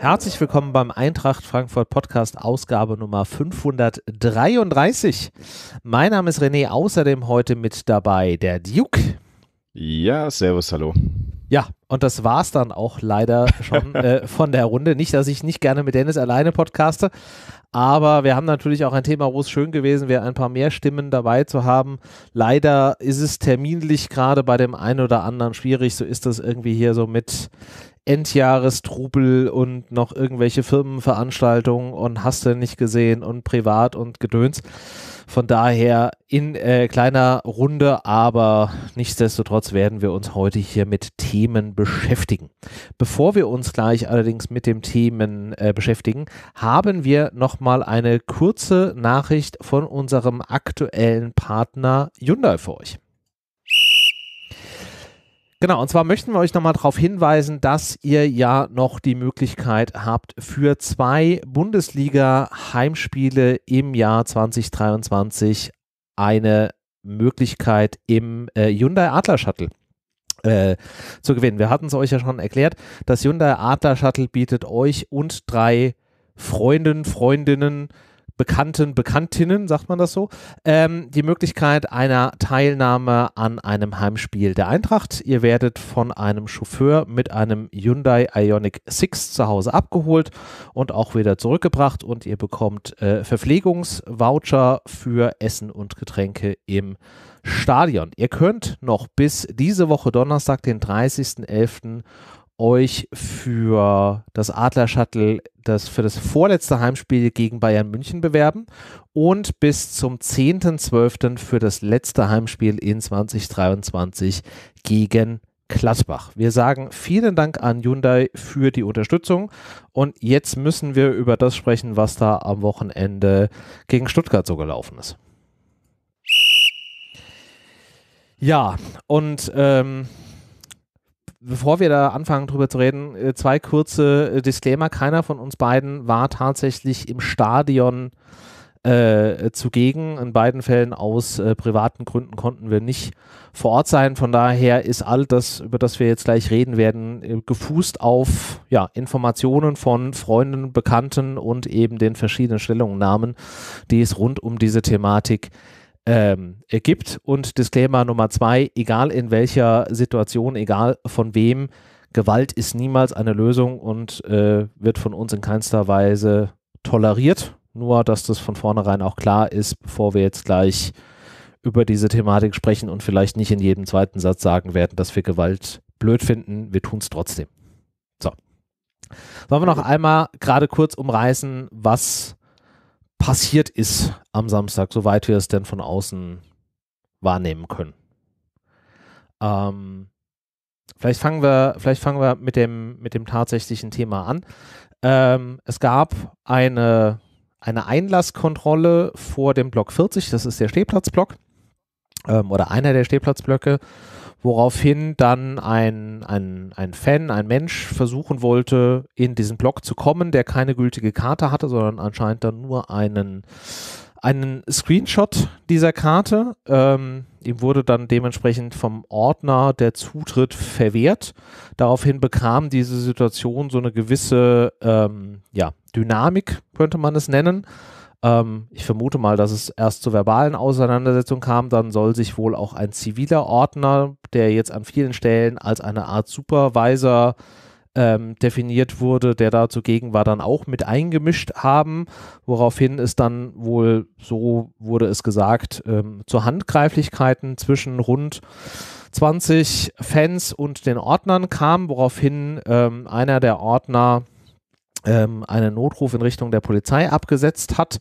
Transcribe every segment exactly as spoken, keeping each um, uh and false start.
Herzlich willkommen beim Eintracht Frankfurt Podcast, Ausgabe Nummer fünfhundertdreiunddreißig. Mein Name ist René, außerdem heute mit dabei der Duke. Ja, servus, hallo. Ja, und das war's dann auch leider schon äh, von der Runde. Nicht, dass ich nicht gerne mit Dennis alleine podcaste, aber wir haben natürlich auch ein Thema, wo es schön gewesen wäre, ein paar mehr Stimmen dabei zu haben. Leider ist es terminlich gerade bei dem einen oder anderen schwierig, so ist das irgendwie hier so mit Endjahrestrubel und noch irgendwelche Firmenveranstaltungen und hast du nicht gesehen und privat und Gedöns. Von daher in äh, kleiner Runde, aber nichtsdestotrotz werden wir uns heute hier mit Themen beschäftigen. Bevor wir uns gleich allerdings mit den Themen äh, beschäftigen, haben wir nochmal eine kurze Nachricht von unserem aktuellen Partner Hyundai für euch. Genau, und zwar möchten wir euch nochmal darauf hinweisen, dass ihr ja noch die Möglichkeit habt, für zwei Bundesliga-Heimspiele im Jahr zwanzig dreiundzwanzig eine Möglichkeit im äh, Hyundai Adler Shuttle Äh, zu gewinnen. Wir hatten es euch ja schon erklärt, das Hyundai Adler Shuttle bietet euch und drei Freunden, Freundinnen, Bekannten, Bekanntinnen, sagt man das so, ähm, die Möglichkeit einer Teilnahme an einem Heimspiel der Eintracht. Ihr werdet von einem Chauffeur mit einem Hyundai Ioniq sechs zu Hause abgeholt und auch wieder zurückgebracht und ihr bekommt äh, Verpflegungsvoucher für Essen und Getränke im Stadion. Ihr könnt noch bis diese Woche Donnerstag, den dreißigsten elften, euch für das Adler Shuttle, das für das vorletzte Heimspiel gegen Bayern München bewerben und bis zum zehnten zwölften für das letzte Heimspiel in zwanzig dreiundzwanzig gegen Gladbach. Wir sagen vielen Dank an Hyundai für die Unterstützung und jetzt müssen wir über das sprechen, was da am Wochenende gegen Stuttgart so gelaufen ist. Ja, und ähm, bevor wir da anfangen, drüber zu reden, zwei kurze Disclaimer. Keiner von uns beiden war tatsächlich im Stadion äh, zugegen. In beiden Fällen aus äh, privaten Gründen konnten wir nicht vor Ort sein. Von daher ist all das, über das wir jetzt gleich reden werden, äh, gefußt auf ja, Informationen von Freunden, Bekannten und eben den verschiedenen Stellungnahmen, die es rund um diese Thematik gibt. Ähm, gibt. Und Disclaimer Nummer zwei, egal in welcher Situation, egal von wem, Gewalt ist niemals eine Lösung und äh, wird von uns in keinster Weise toleriert. Nur, dass das von vornherein auch klar ist, bevor wir jetzt gleich über diese Thematik sprechen und vielleicht nicht in jedem zweiten Satz sagen werden, dass wir Gewalt blöd finden. Wir tun es trotzdem. So. Sollen wir noch einmal gerade kurz umreißen, was passiert ist am Samstag, soweit wir es denn von außen wahrnehmen können. Ähm, vielleicht fangen wir, vielleicht fangen wir mit dem, mit dem tatsächlichen Thema an. Ähm, es gab eine, eine Einlasskontrolle vor dem Block vierzig, das ist der Stehplatzblock ähm, oder einer der Stehplatzblöcke, woraufhin dann ein, ein, ein Fan, ein Mensch versuchen wollte, in diesen Block zu kommen, der keine gültige Karte hatte, sondern anscheinend dann nur einen, einen Screenshot dieser Karte. Ähm, ihm wurde dann dementsprechend vom Ordner der Zutritt verwehrt. Daraufhin bekam diese Situation so eine gewisse ähm, ja, Dynamik, könnte man es nennen. Ich vermute mal, dass es erst zur verbalen Auseinandersetzung kam, dann soll sich wohl auch ein ziviler Ordner, der jetzt an vielen Stellen als eine Art Supervisor ähm, definiert wurde, der da zugegen war, dann auch mit eingemischt haben, woraufhin es dann wohl, so wurde es gesagt, ähm, zu Handgreiflichkeiten zwischen rund zwanzig Fans und den Ordnern kam, woraufhin ähm, einer der Ordner einen Notruf in Richtung der Polizei abgesetzt hat.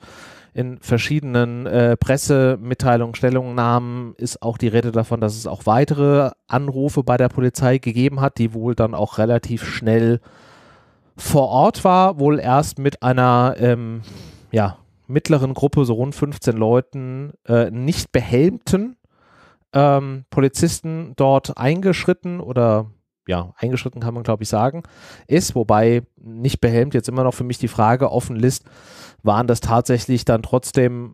In verschiedenen äh, Pressemitteilungen, Stellungnahmen ist auch die Rede davon, dass es auch weitere Anrufe bei der Polizei gegeben hat, die wohl dann auch relativ schnell vor Ort war, wohl erst mit einer ähm, ja, mittleren Gruppe, so rund fünfzehn Leuten, äh, nicht behelmten ähm, Polizisten dort eingeschritten oder ja, eingeschritten kann man, glaube ich, sagen, ist, wobei nicht behelmt jetzt immer noch für mich die Frage offen ist, waren das tatsächlich dann trotzdem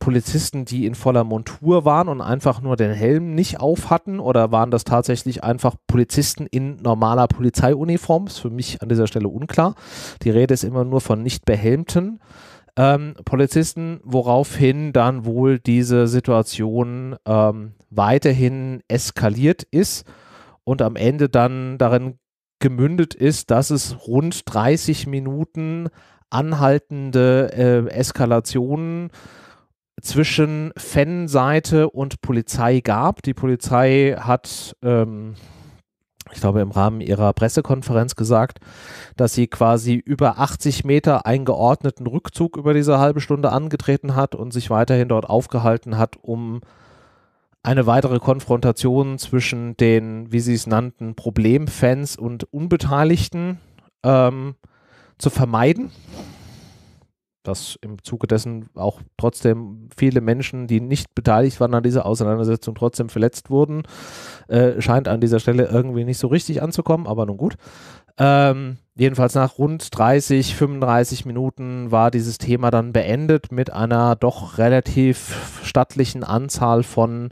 Polizisten, die in voller Montur waren und einfach nur den Helm nicht auf hatten, oder waren das tatsächlich einfach Polizisten in normaler Polizeiuniform? Ist für mich an dieser Stelle unklar. Die Rede ist immer nur von nicht behelmten ähm, Polizisten, woraufhin dann wohl diese Situation ähm, weiterhin eskaliert ist und am Ende dann darin gemündet ist, dass es rund dreißig Minuten anhaltende äh, Eskalationen zwischen Fanseite und Polizei gab. Die Polizei hat, ähm, ich glaube, im Rahmen ihrer Pressekonferenz gesagt, dass sie quasi über achtzig Meter eingeordneten Rückzug über diese halbe Stunde angetreten hat und sich weiterhin dort aufgehalten hat, um eine weitere Konfrontation zwischen den, wie sie es nannten, Problemfans und Unbeteiligten ähm, zu vermeiden. Dass im Zuge dessen auch trotzdem viele Menschen, die nicht beteiligt waren an dieser Auseinandersetzung, trotzdem verletzt wurden, äh, scheint an dieser Stelle irgendwie nicht so richtig anzukommen, aber nun gut. Ähm, jedenfalls nach rund dreißig, fünfunddreißig Minuten war dieses Thema dann beendet mit einer doch relativ stattlichen Anzahl von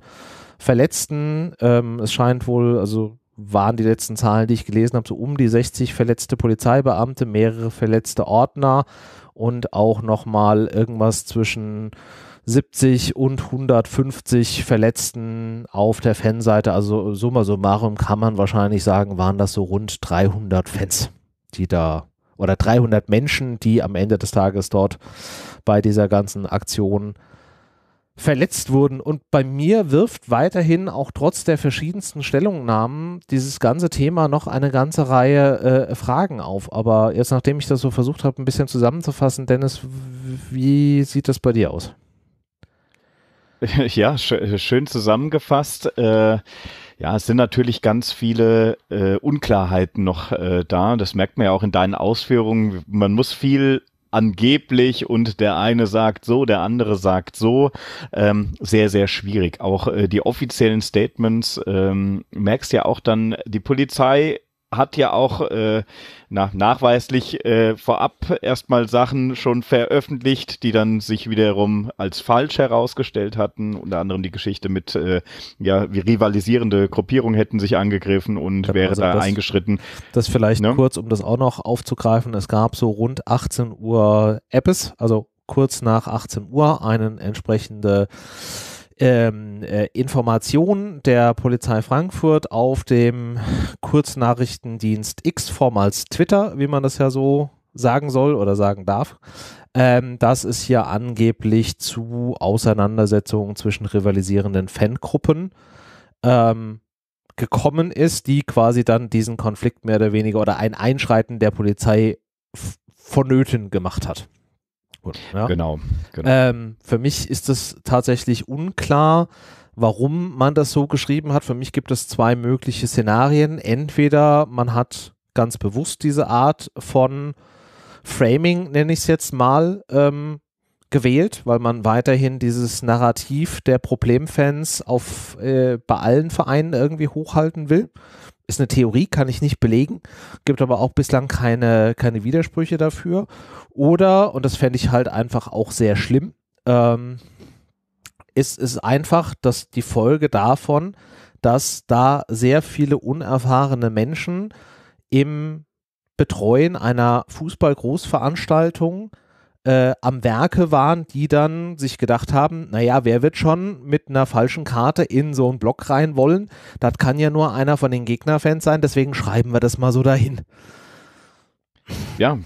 Verletzten. Ähm, es scheint wohl, also waren die letzten Zahlen, die ich gelesen habe, so um die sechzig verletzte Polizeibeamte, mehrere verletzte Ordner und auch nochmal irgendwas zwischen siebzig und hundertfünfzig Verletzten auf der Fanseite. Also summa summarum kann man wahrscheinlich sagen, waren das so rund dreihundert Fans, die da, oder dreihundert Menschen, die am Ende des Tages dort bei dieser ganzen Aktion verletzt wurden. Und bei mir wirft weiterhin auch trotz der verschiedensten Stellungnahmen dieses ganze Thema noch eine ganze Reihe äh, Fragen auf. Aber jetzt, nachdem ich das so versucht habe, ein bisschen zusammenzufassen, Dennis, wie sieht das bei dir aus? Ja, sch schön zusammengefasst. Äh Ja, es sind natürlich ganz viele äh, Unklarheiten noch äh, da. Das merkt man ja auch in deinen Ausführungen. Man muss viel angeblich und der eine sagt so, der andere sagt so. Ähm, sehr, sehr schwierig. Auch äh, die offiziellen Statements, ähm, merkst ja auch dann, die Polizei hat ja auch äh, nach, nachweislich äh, vorab erstmal Sachen schon veröffentlicht, die dann sich wiederum als falsch herausgestellt hatten. Unter anderem die Geschichte mit, äh, ja, wie rivalisierende Gruppierungen hätten sich angegriffen und ja, wäre also da das, eingeschritten. Das vielleicht ne? kurz, um das auch noch aufzugreifen. Es gab so rund achtzehn Uhr Appes, also kurz nach achtzehn Uhr, eine entsprechende Ähm, äh, Information der Polizei Frankfurt auf dem Kurznachrichtendienst X, vormals Twitter, wie man das ja so sagen soll oder sagen darf, ähm, dass es hier angeblich zu Auseinandersetzungen zwischen rivalisierenden Fangruppen ähm, gekommen ist, die quasi dann diesen Konflikt mehr oder weniger oder ein Einschreiten der Polizei vonnöten gemacht hat. Gut, ja. Genau. genau. Ähm, für mich ist es tatsächlich unklar, warum man das so geschrieben hat. Für mich gibt es zwei mögliche Szenarien. Entweder man hat ganz bewusst diese Art von Framing, nenne ich es jetzt mal, ähm, gewählt, weil man weiterhin dieses Narrativ der Problemfans auf, äh, bei allen Vereinen irgendwie hochhalten will. Ist eine Theorie, kann ich nicht belegen, gibt aber auch bislang keine, keine Widersprüche dafür. Oder, und das fände ich halt einfach auch sehr schlimm, ähm, ist es einfach, dass die Folge davon, dass da sehr viele unerfahrene Menschen im Betreuen einer Fußball-Großveranstaltung Äh, am Werke waren, die dann sich gedacht haben, naja, wer wird schon mit einer falschen Karte in so einen Block rein wollen? Das kann ja nur einer von den Gegnerfans sein, deswegen schreiben wir das mal so dahin. Ja,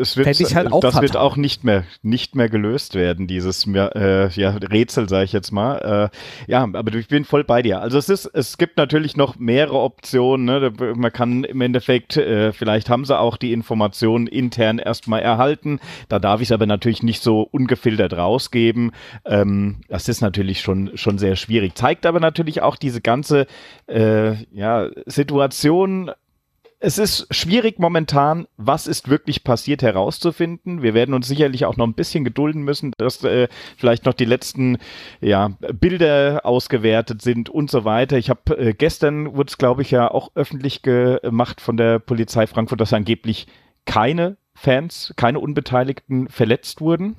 es wird, ich halt auch das fatal. Wird auch nicht mehr, nicht mehr gelöst werden, dieses äh, ja, Rätsel, sage ich jetzt mal. Äh, ja, aber ich bin voll bei dir. Also es ist, es gibt natürlich noch mehrere Optionen. Ne? Man kann im Endeffekt, äh, vielleicht haben sie auch die Informationen intern erstmal erhalten. Da darf ich es aber natürlich nicht so ungefiltert rausgeben. Ähm, das ist natürlich schon, schon sehr schwierig. Zeigt aber natürlich auch diese ganze äh, ja, Situation. Es ist schwierig momentan, was ist wirklich passiert, herauszufinden. Wir werden uns sicherlich auch noch ein bisschen gedulden müssen, dass äh, vielleicht noch die letzten ja, Bilder ausgewertet sind und so weiter. Ich habe äh, gestern, wurde es glaube ich ja auch öffentlich gemacht von der Polizei Frankfurt, dass angeblich keine Fans, keine Unbeteiligten verletzt wurden.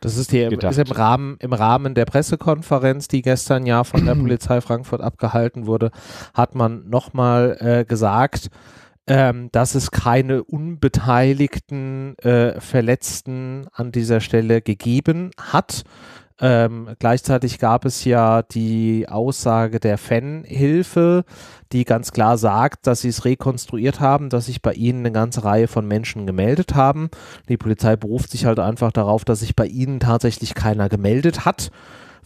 Das ist hier gedacht. Ist im Rahmen, im Rahmen der Pressekonferenz, die gestern ja von der Polizei Frankfurt abgehalten wurde, hat man nochmal äh, gesagt, ähm, dass es keine unbeteiligten äh, Verletzten an dieser Stelle gegeben hat. Ähm, gleichzeitig gab es ja die Aussage der Fanhilfe, die ganz klar sagt, dass sie es rekonstruiert haben, dass sich bei ihnen eine ganze Reihe von Menschen gemeldet haben. Die Polizei beruft sich halt einfach darauf, dass sich bei ihnen tatsächlich keiner gemeldet hat,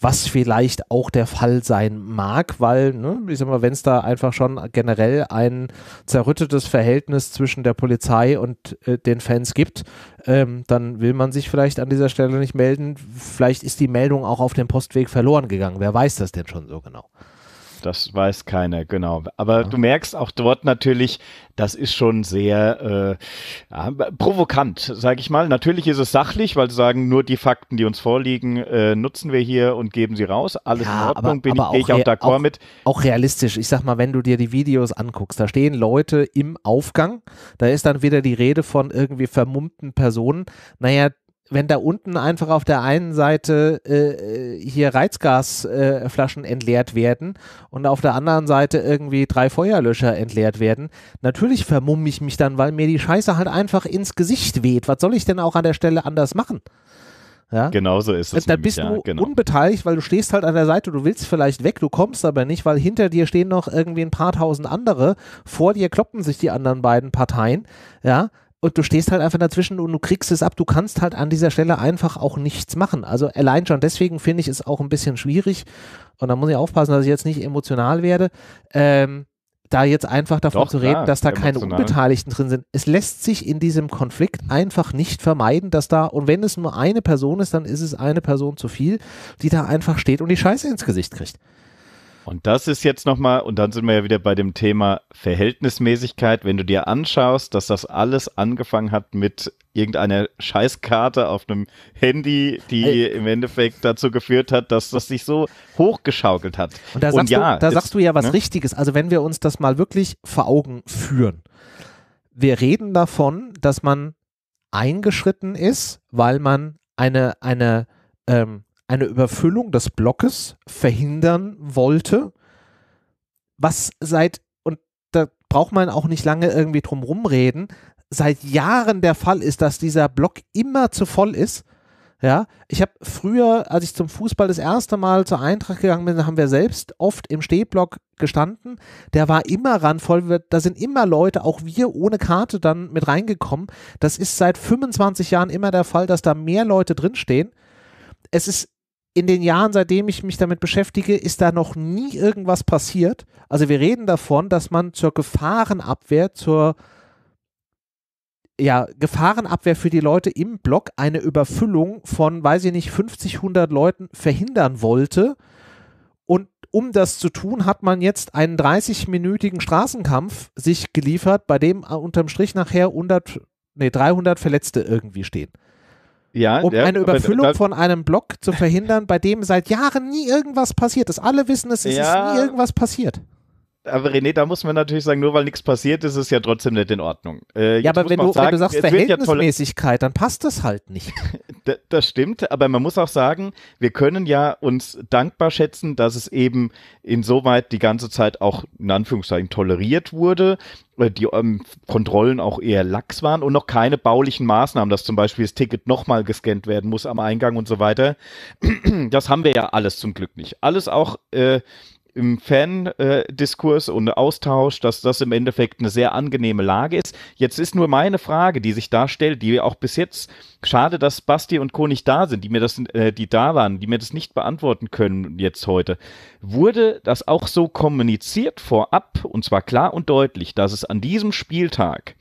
was vielleicht auch der Fall sein mag, weil, ne, ich sag mal, wenn es da einfach schon generell ein zerrüttetes Verhältnis zwischen der Polizei und äh, den Fans gibt, ähm, dann will man sich vielleicht an dieser Stelle nicht melden. Vielleicht ist die Meldung auch auf dem Postweg verloren gegangen. Wer weiß das denn schon so genau? Das weiß keiner, genau. Aber ja, du merkst auch dort natürlich, das ist schon sehr äh, ja, provokant, sage ich mal. Natürlich ist es sachlich, weil sie sagen, nur die Fakten, die uns vorliegen, äh, nutzen wir hier und geben sie raus. Alles ja, in Ordnung, bin ich, ich auch d'accord auch, mit. Auch realistisch. Ich sag mal, wenn du dir die Videos anguckst, da stehen Leute im Aufgang, da ist dann wieder die Rede von irgendwie vermummten Personen. Naja, wenn da unten einfach auf der einen Seite äh, hier Reizgasflaschen äh, entleert werden und auf der anderen Seite irgendwie drei Feuerlöscher entleert werden, natürlich vermumme ich mich dann, weil mir die Scheiße halt einfach ins Gesicht weht. Was soll ich denn auch an der Stelle anders machen? Ja? Genau so ist es. Da bist du genau unbeteiligt, weil du stehst halt an der Seite, du willst vielleicht weg, du kommst aber nicht, weil hinter dir stehen noch irgendwie ein paar tausend andere, vor dir kloppen sich die anderen beiden Parteien, ja, und du stehst halt einfach dazwischen und du kriegst es ab, du kannst halt an dieser Stelle einfach auch nichts machen. Also allein schon deswegen finde ich es auch ein bisschen schwierig und da muss ich aufpassen, dass ich jetzt nicht emotional werde, ähm, da jetzt einfach davon Doch, zu reden, klar, dass da emotional keine Unbeteiligten drin sind. Es lässt sich in diesem Konflikt einfach nicht vermeiden, dass da, und wenn es nur eine Person ist, dann ist es eine Person zu viel, die da einfach steht und die Scheiße ins Gesicht kriegt. Und das ist jetzt nochmal, und dann sind wir ja wieder bei dem Thema Verhältnismäßigkeit, wenn du dir anschaust, dass das alles angefangen hat mit irgendeiner Scheißkarte auf einem Handy, die Ey. im Endeffekt dazu geführt hat, dass das sich so hochgeschaukelt hat. Und da sagst, und ja, du, da ist, sagst du ja was ne? Richtiges, also wenn wir uns das mal wirklich vor Augen führen. Wir reden davon, dass man eingeschritten ist, weil man eine, eine, ähm, eine Überfüllung des Blockes verhindern wollte, was seit, und da braucht man auch nicht lange irgendwie drum rumreden, seit Jahren der Fall ist, dass dieser Block immer zu voll ist. Ja, ich habe früher, als ich zum Fußball das erste Mal zur Eintracht gegangen bin, haben wir selbst oft im Stehblock gestanden, der war immer randvoll, da sind immer Leute, auch wir ohne Karte dann mit reingekommen. Das ist seit fünfundzwanzig Jahren immer der Fall, dass da mehr Leute drinstehen. Es ist in den Jahren, seitdem ich mich damit beschäftige, ist da noch nie irgendwas passiert. Also wir reden davon, dass man zur Gefahrenabwehr, zur ja, Gefahrenabwehr für die Leute im Block eine Überfüllung von, weiß ich nicht, fünfzig, hundert Leuten verhindern wollte. Und um das zu tun, hat man jetzt einen dreißigminütigen Straßenkampf sich geliefert, bei dem unterm Strich nachher hundert, nee, dreihundert Verletzte irgendwie stehen. Ja, um ja, eine Überfüllung da, von einem Block zu verhindern, bei dem seit Jahren nie irgendwas passiert ist. Alle wissen es, es ja, ist nie irgendwas passiert. Aber René, da muss man natürlich sagen, nur weil nichts passiert ist, ist es ja trotzdem nicht in Ordnung. Äh, ja, aber wenn du, sagen, wenn du sagst Verhältnismäßigkeit, ja, dann passt das halt nicht. Das stimmt, aber man muss auch sagen, wir können ja uns dankbar schätzen, dass es eben insoweit die ganze Zeit auch in Anführungszeichen toleriert wurde, die ähm, Kontrollen auch eher lax waren und noch keine baulichen Maßnahmen, dass zum Beispiel das Ticket nochmal gescannt werden muss am Eingang und so weiter. Das haben wir ja alles zum Glück nicht. Alles auch äh, im Fan-Diskurs und Austausch, dass das im Endeffekt eine sehr angenehme Lage ist. Jetzt ist nur meine Frage, die sich da stellt, die auch bis jetzt, schade, dass Basti und Co. nicht da sind, die mir das, äh, die da waren, die mir das nicht beantworten können jetzt heute. Wurde das auch so kommuniziert vorab, und zwar klar und deutlich, dass es an diesem Spieltag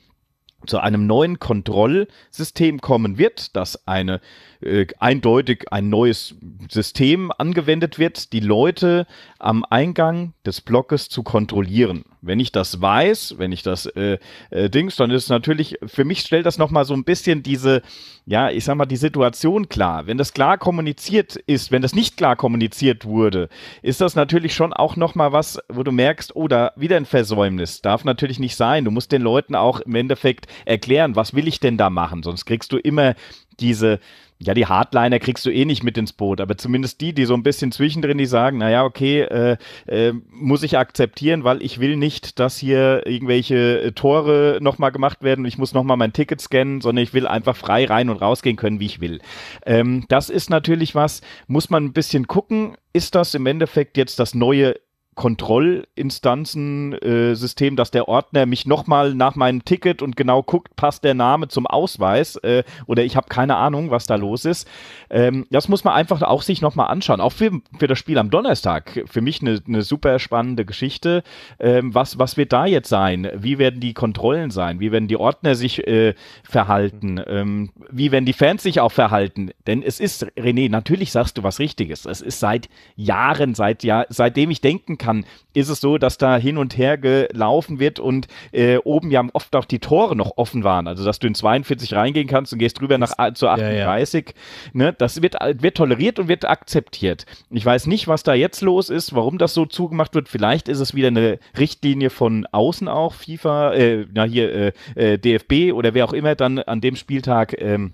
zu einem neuen Kontrollsystem kommen wird, dass eine äh, eindeutig ein neues System angewendet wird, die Leute am Eingang des Blockes zu kontrollieren. Wenn ich das weiß, wenn ich das äh, äh, Dings, dann ist natürlich, für mich stellt das nochmal so ein bisschen diese, ja, ich sag mal, die Situation klar. Wenn das klar kommuniziert ist, wenn das nicht klar kommuniziert wurde, ist das natürlich schon auch nochmal was, wo du merkst, oh, da wieder ein Versäumnis. Darf natürlich nicht sein. Du musst den Leuten auch im Endeffekt erklären, was will ich denn da machen? Sonst kriegst du immer diese Ja, die Hardliner kriegst du eh nicht mit ins Boot, aber zumindest die, die so ein bisschen zwischendrin, die sagen, naja, okay, äh, äh, muss ich akzeptieren, weil ich will nicht, dass hier irgendwelche Tore nochmal gemacht werden und ich muss nochmal mein Ticket scannen, sondern ich will einfach frei rein und rausgehen können, wie ich will. Ähm, das ist natürlich was, muss man ein bisschen gucken, ist das im Endeffekt jetzt das neue Kontrollinstanzen-System, äh, dass der Ordner mich nochmal nach meinem Ticket und genau guckt, passt der Name zum Ausweis äh, oder ich habe keine Ahnung, was da los ist. Ähm, das muss man einfach auch sich nochmal anschauen. Auch für, für das Spiel am Donnerstag. Für mich eine ne super spannende Geschichte. Ähm, was, was wird da jetzt sein? Wie werden die Kontrollen sein? Wie werden die Ordner sich äh, verhalten? Ähm, wie werden die Fans sich auch verhalten? Denn es ist, René, natürlich sagst du was Richtiges. Es ist seit Jahren, seit Jahr, seitdem ich denken kann, Kann, ist es so, dass da hin und her gelaufen wird und äh, oben ja oft auch die Tore noch offen waren. Also, dass du in zweiundvierzig reingehen kannst und gehst drüber nach, zu achtunddreißig. Ja, ja. Ne, das wird, wird toleriert und wird akzeptiert. Ich weiß nicht, was da jetzt los ist, warum das so zugemacht wird. Vielleicht ist es wieder eine Richtlinie von außen auch, FIFA, äh, na hier, äh, D F B oder wer auch immer dann an dem Spieltag ähm,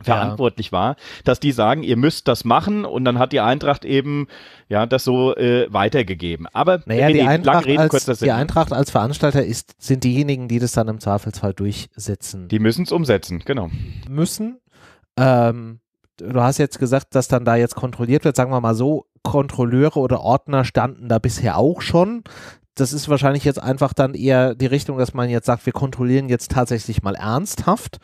verantwortlich ja. war, dass die sagen, ihr müsst das machen, und dann hat die Eintracht eben ja das so äh, weitergegeben. Aber naja, die, Eintracht reden, als, die Eintracht als Veranstalter ist, sind diejenigen, die das dann im Zweifelsfall durchsetzen. Die müssen es umsetzen, genau. Müssen. Ähm, du hast jetzt gesagt, dass dann da jetzt kontrolliert wird, sagen wir mal so, Kontrolleure oder Ordner standen da bisher auch schon. Das ist wahrscheinlich jetzt einfach dann eher die Richtung, dass man jetzt sagt, wir kontrollieren jetzt tatsächlich mal ernsthaft.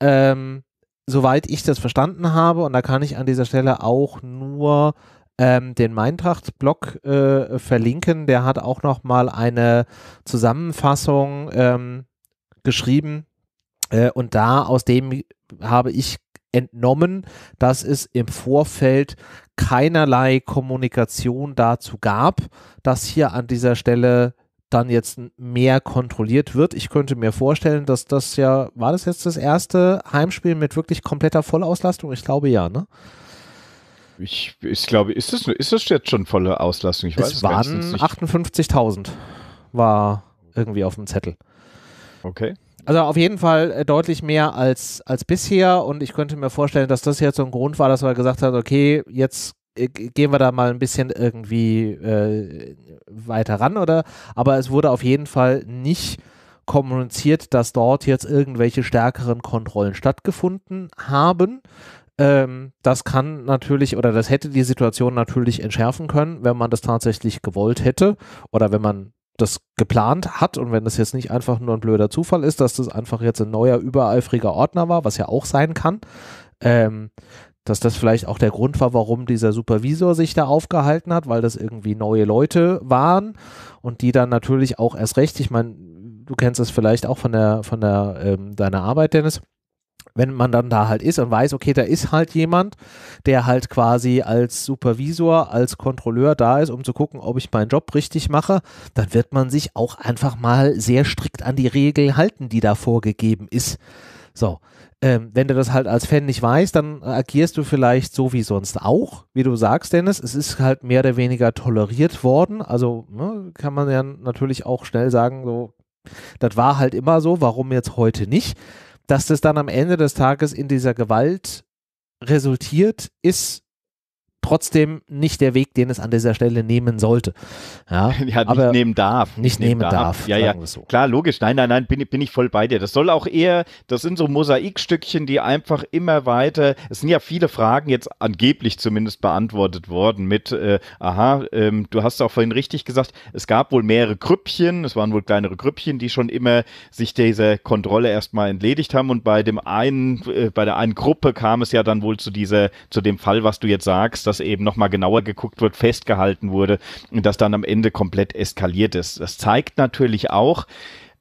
Ähm, Soweit ich das verstanden habe, und da kann ich an dieser Stelle auch nur ähm, den Maintracht-Blog äh, verlinken, der hat auch nochmal eine Zusammenfassung ähm, geschrieben äh, und da aus dem habe ich entnommen, dass es im Vorfeld keinerlei Kommunikation dazu gab, dass hier an dieser Stelle dann jetzt mehr kontrolliert wird. Ich könnte mir vorstellen, dass das ja, war das jetzt das erste Heimspiel mit wirklich kompletter Vollauslastung? Ich glaube ja, ne? Ich, ich glaube, ist das, ist das jetzt schon volle Auslastung? Ich weiß es gar nicht. Es waren achtundfünfzigtausend, war irgendwie auf dem Zettel. Okay. Also auf jeden Fall deutlich mehr als, als bisher, und ich könnte mir vorstellen, dass das jetzt so ein Grund war, dass man gesagt hat, okay, jetzt gehen wir da mal ein bisschen irgendwie äh, weiter ran, oder? Aber es wurde auf jeden Fall nicht kommuniziert, dass dort jetzt irgendwelche stärkeren Kontrollen stattgefunden haben. Ähm, das kann natürlich, oder das hätte die Situation natürlich entschärfen können, wenn man das tatsächlich gewollt hätte oder wenn man das geplant hat und wenn das jetzt nicht einfach nur ein blöder Zufall ist, dass das einfach jetzt ein neuer, übereifriger Ordner war, was ja auch sein kann. Ähm, dass das vielleicht auch der Grund war, warum dieser Supervisor sich da aufgehalten hat, weil das irgendwie neue Leute waren und die dann natürlich auch erst recht, ich meine, du kennst das vielleicht auch von der, von der, ähm, deiner Arbeit, Dennis, wenn man dann da halt ist und weiß, okay, da ist halt jemand, der halt quasi als Supervisor, als Kontrolleur da ist, um zu gucken, ob ich meinen Job richtig mache, dann wird man sich auch einfach mal sehr strikt an die Regel halten, die da vorgegeben ist. So, ähm, wenn du das halt als Fan nicht weißt, dann agierst du vielleicht so wie sonst auch, wie du sagst, Dennis, es ist halt mehr oder weniger toleriert worden, also ne, kann man ja natürlich auch schnell sagen, so, das war halt immer so, warum jetzt heute nicht, dass das dann am Ende des Tages in dieser Gewalt resultiert, ist trotzdem nicht der Weg, den es an dieser Stelle nehmen sollte. Ja, ja, aber nicht nehmen darf. Nicht nehmen darf, darf ja, ja. So. Klar, logisch. Nein, nein, nein, bin, bin ich voll bei dir. Das soll auch eher, das sind so Mosaikstückchen, die einfach immer weiter, es sind ja viele Fragen jetzt angeblich zumindest beantwortet worden mit, äh, aha, ähm, du hast auch vorhin richtig gesagt, es gab wohl mehrere Grüppchen, es waren wohl kleinere Grüppchen, die schon immer sich dieser Kontrolle erstmal entledigt haben, und bei dem einen, äh, bei der einen Gruppe kam es ja dann wohl zu dieser, zu dem Fall, was du jetzt sagst, dass dass eben nochmal genauer geguckt wird, festgehalten wurde und das dann am Ende komplett eskaliert ist. Das zeigt natürlich auch,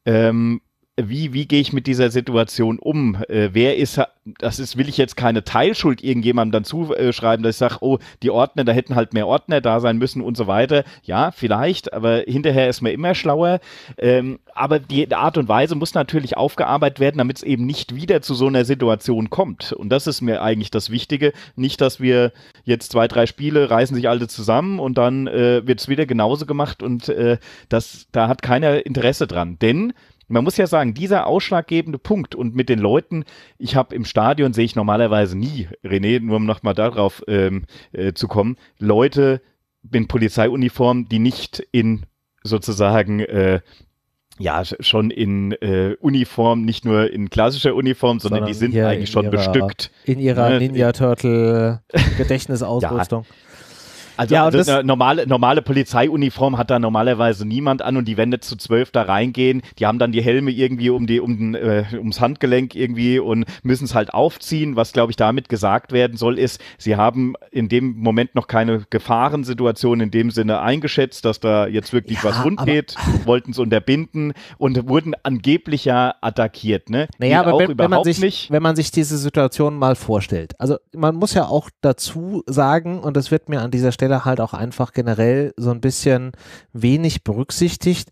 ähm, wie, wie gehe ich mit dieser Situation um? Äh, wer ist, das ist, will ich jetzt keine Teilschuld irgendjemandem dann zuschreiben, dass ich sage, oh, die Ordner, da hätten halt mehr Ordner da sein müssen und so weiter. Ja, vielleicht, aber hinterher ist man immer schlauer. Ähm, aber die Art und Weise muss natürlich aufgearbeitet werden, damit es eben nicht wieder zu so einer Situation kommt. Und das ist mir eigentlich das Wichtige. Nicht, dass wir jetzt zwei, drei Spiele, reißen sich alle zusammen und dann äh, wird es wieder genauso gemacht, und äh, das, da hat keiner Interesse dran. Denn Man muss ja sagen, dieser ausschlaggebende Punkt und mit den Leuten, ich habe im Stadion, sehe ich normalerweise nie, René, nur um nochmal darauf ähm, äh, zu kommen, Leute in Polizeiuniform, die nicht in sozusagen, äh, ja, schon in äh, Uniform, nicht nur in klassischer Uniform, sondern, sondern die sind eigentlich schon ihrer, bestückt. In ihrer Ninja-Turtle-Gedächtnisausrüstung. Ja. Also, ja, also eine normale, normale Polizeiuniform hat da normalerweise niemand an und die, wenn zu zwölf da reingehen, die haben dann die Helme irgendwie um die, um den, äh, ums Handgelenk irgendwie und müssen es halt aufziehen. Was, glaube ich, damit gesagt werden soll, ist, sie haben in dem Moment noch keine Gefahrensituation in dem Sinne eingeschätzt, dass da jetzt wirklich ja, was rund geht, wollten es unterbinden und wurden angeblich ja attackiert. Ne? Naja, aber auch wenn, wenn, man sich, nicht. wenn man sich diese Situation mal vorstellt. Also man muss ja auch dazu sagen, und das wird mir an dieser Stelle halt auch einfach generell so ein bisschen wenig berücksichtigt.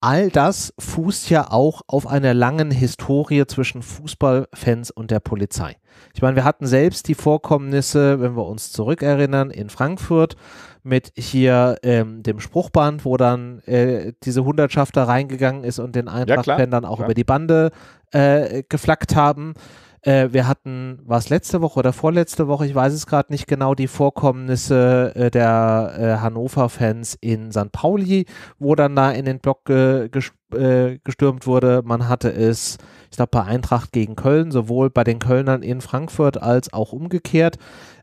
All das fußt ja auch auf einer langen Historie zwischen Fußballfans und der Polizei. Ich meine, wir hatten selbst die Vorkommnisse, wenn wir uns zurückerinnern, in Frankfurt mit hier ähm, dem Spruchband, wo dann äh, diese Hundertschaft da reingegangen ist und den Eintracht-Fan ja, dann auch klar. über die Bande äh, geflackt haben. Wir hatten, war es letzte Woche oder vorletzte Woche, ich weiß es gerade nicht genau, die Vorkommnisse der Hannover-Fans in Sankt Pauli, wo dann da in den Block gestürmt wurde. Man hatte es, ich glaube, bei Eintracht gegen Köln, sowohl bei den Kölnern in Frankfurt als auch umgekehrt.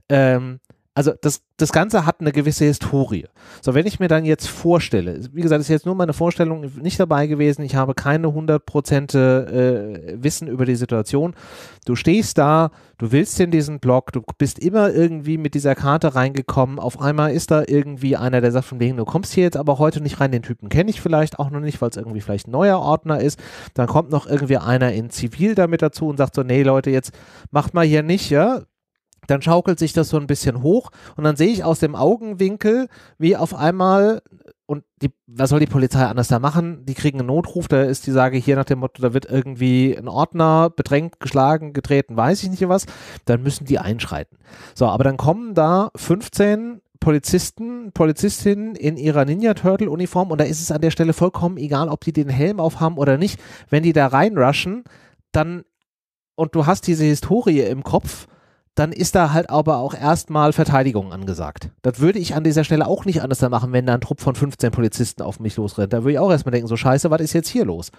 Ähm, Also das, das Ganze hat eine gewisse Historie. So, wenn ich mir dann jetzt vorstelle, wie gesagt, ist jetzt nur meine Vorstellung, nicht dabei gewesen, ich habe keine hundert Prozent äh, Wissen über die Situation. Du stehst da, du willst in diesen Block, du bist immer irgendwie mit dieser Karte reingekommen, auf einmal ist da irgendwie einer, der sagt von wegen, du kommst hier jetzt aber heute nicht rein, den Typen kenne ich vielleicht auch noch nicht, weil es irgendwie vielleicht ein neuer Ordner ist. Dann kommt noch irgendwie einer in Zivil damit dazu und sagt so, nee Leute, jetzt macht mal hier nicht, ja. Dann schaukelt sich das so ein bisschen hoch und dann sehe ich aus dem Augenwinkel, wie auf einmal, und die, was soll die Polizei anders da machen? Die kriegen einen Notruf, da ist die Sage hier nach dem Motto, da wird irgendwie ein Ordner bedrängt, geschlagen, getreten, weiß ich nicht was, dann müssen die einschreiten. So, aber dann kommen da fünfzehn Polizisten, Polizistinnen in ihrer Ninja-Turtle-Uniform und da ist es an der Stelle vollkommen egal, ob die den Helm aufhaben oder nicht. Wenn die da reinrushen, dann, und du hast diese Historie im Kopf, dann ist da halt aber auch erstmal Verteidigung angesagt. Das würde ich an dieser Stelle auch nicht anders machen, wenn da ein Trupp von fünfzehn Polizisten auf mich losrennt. Da würde ich auch erstmal denken, so scheiße, was ist jetzt hier los?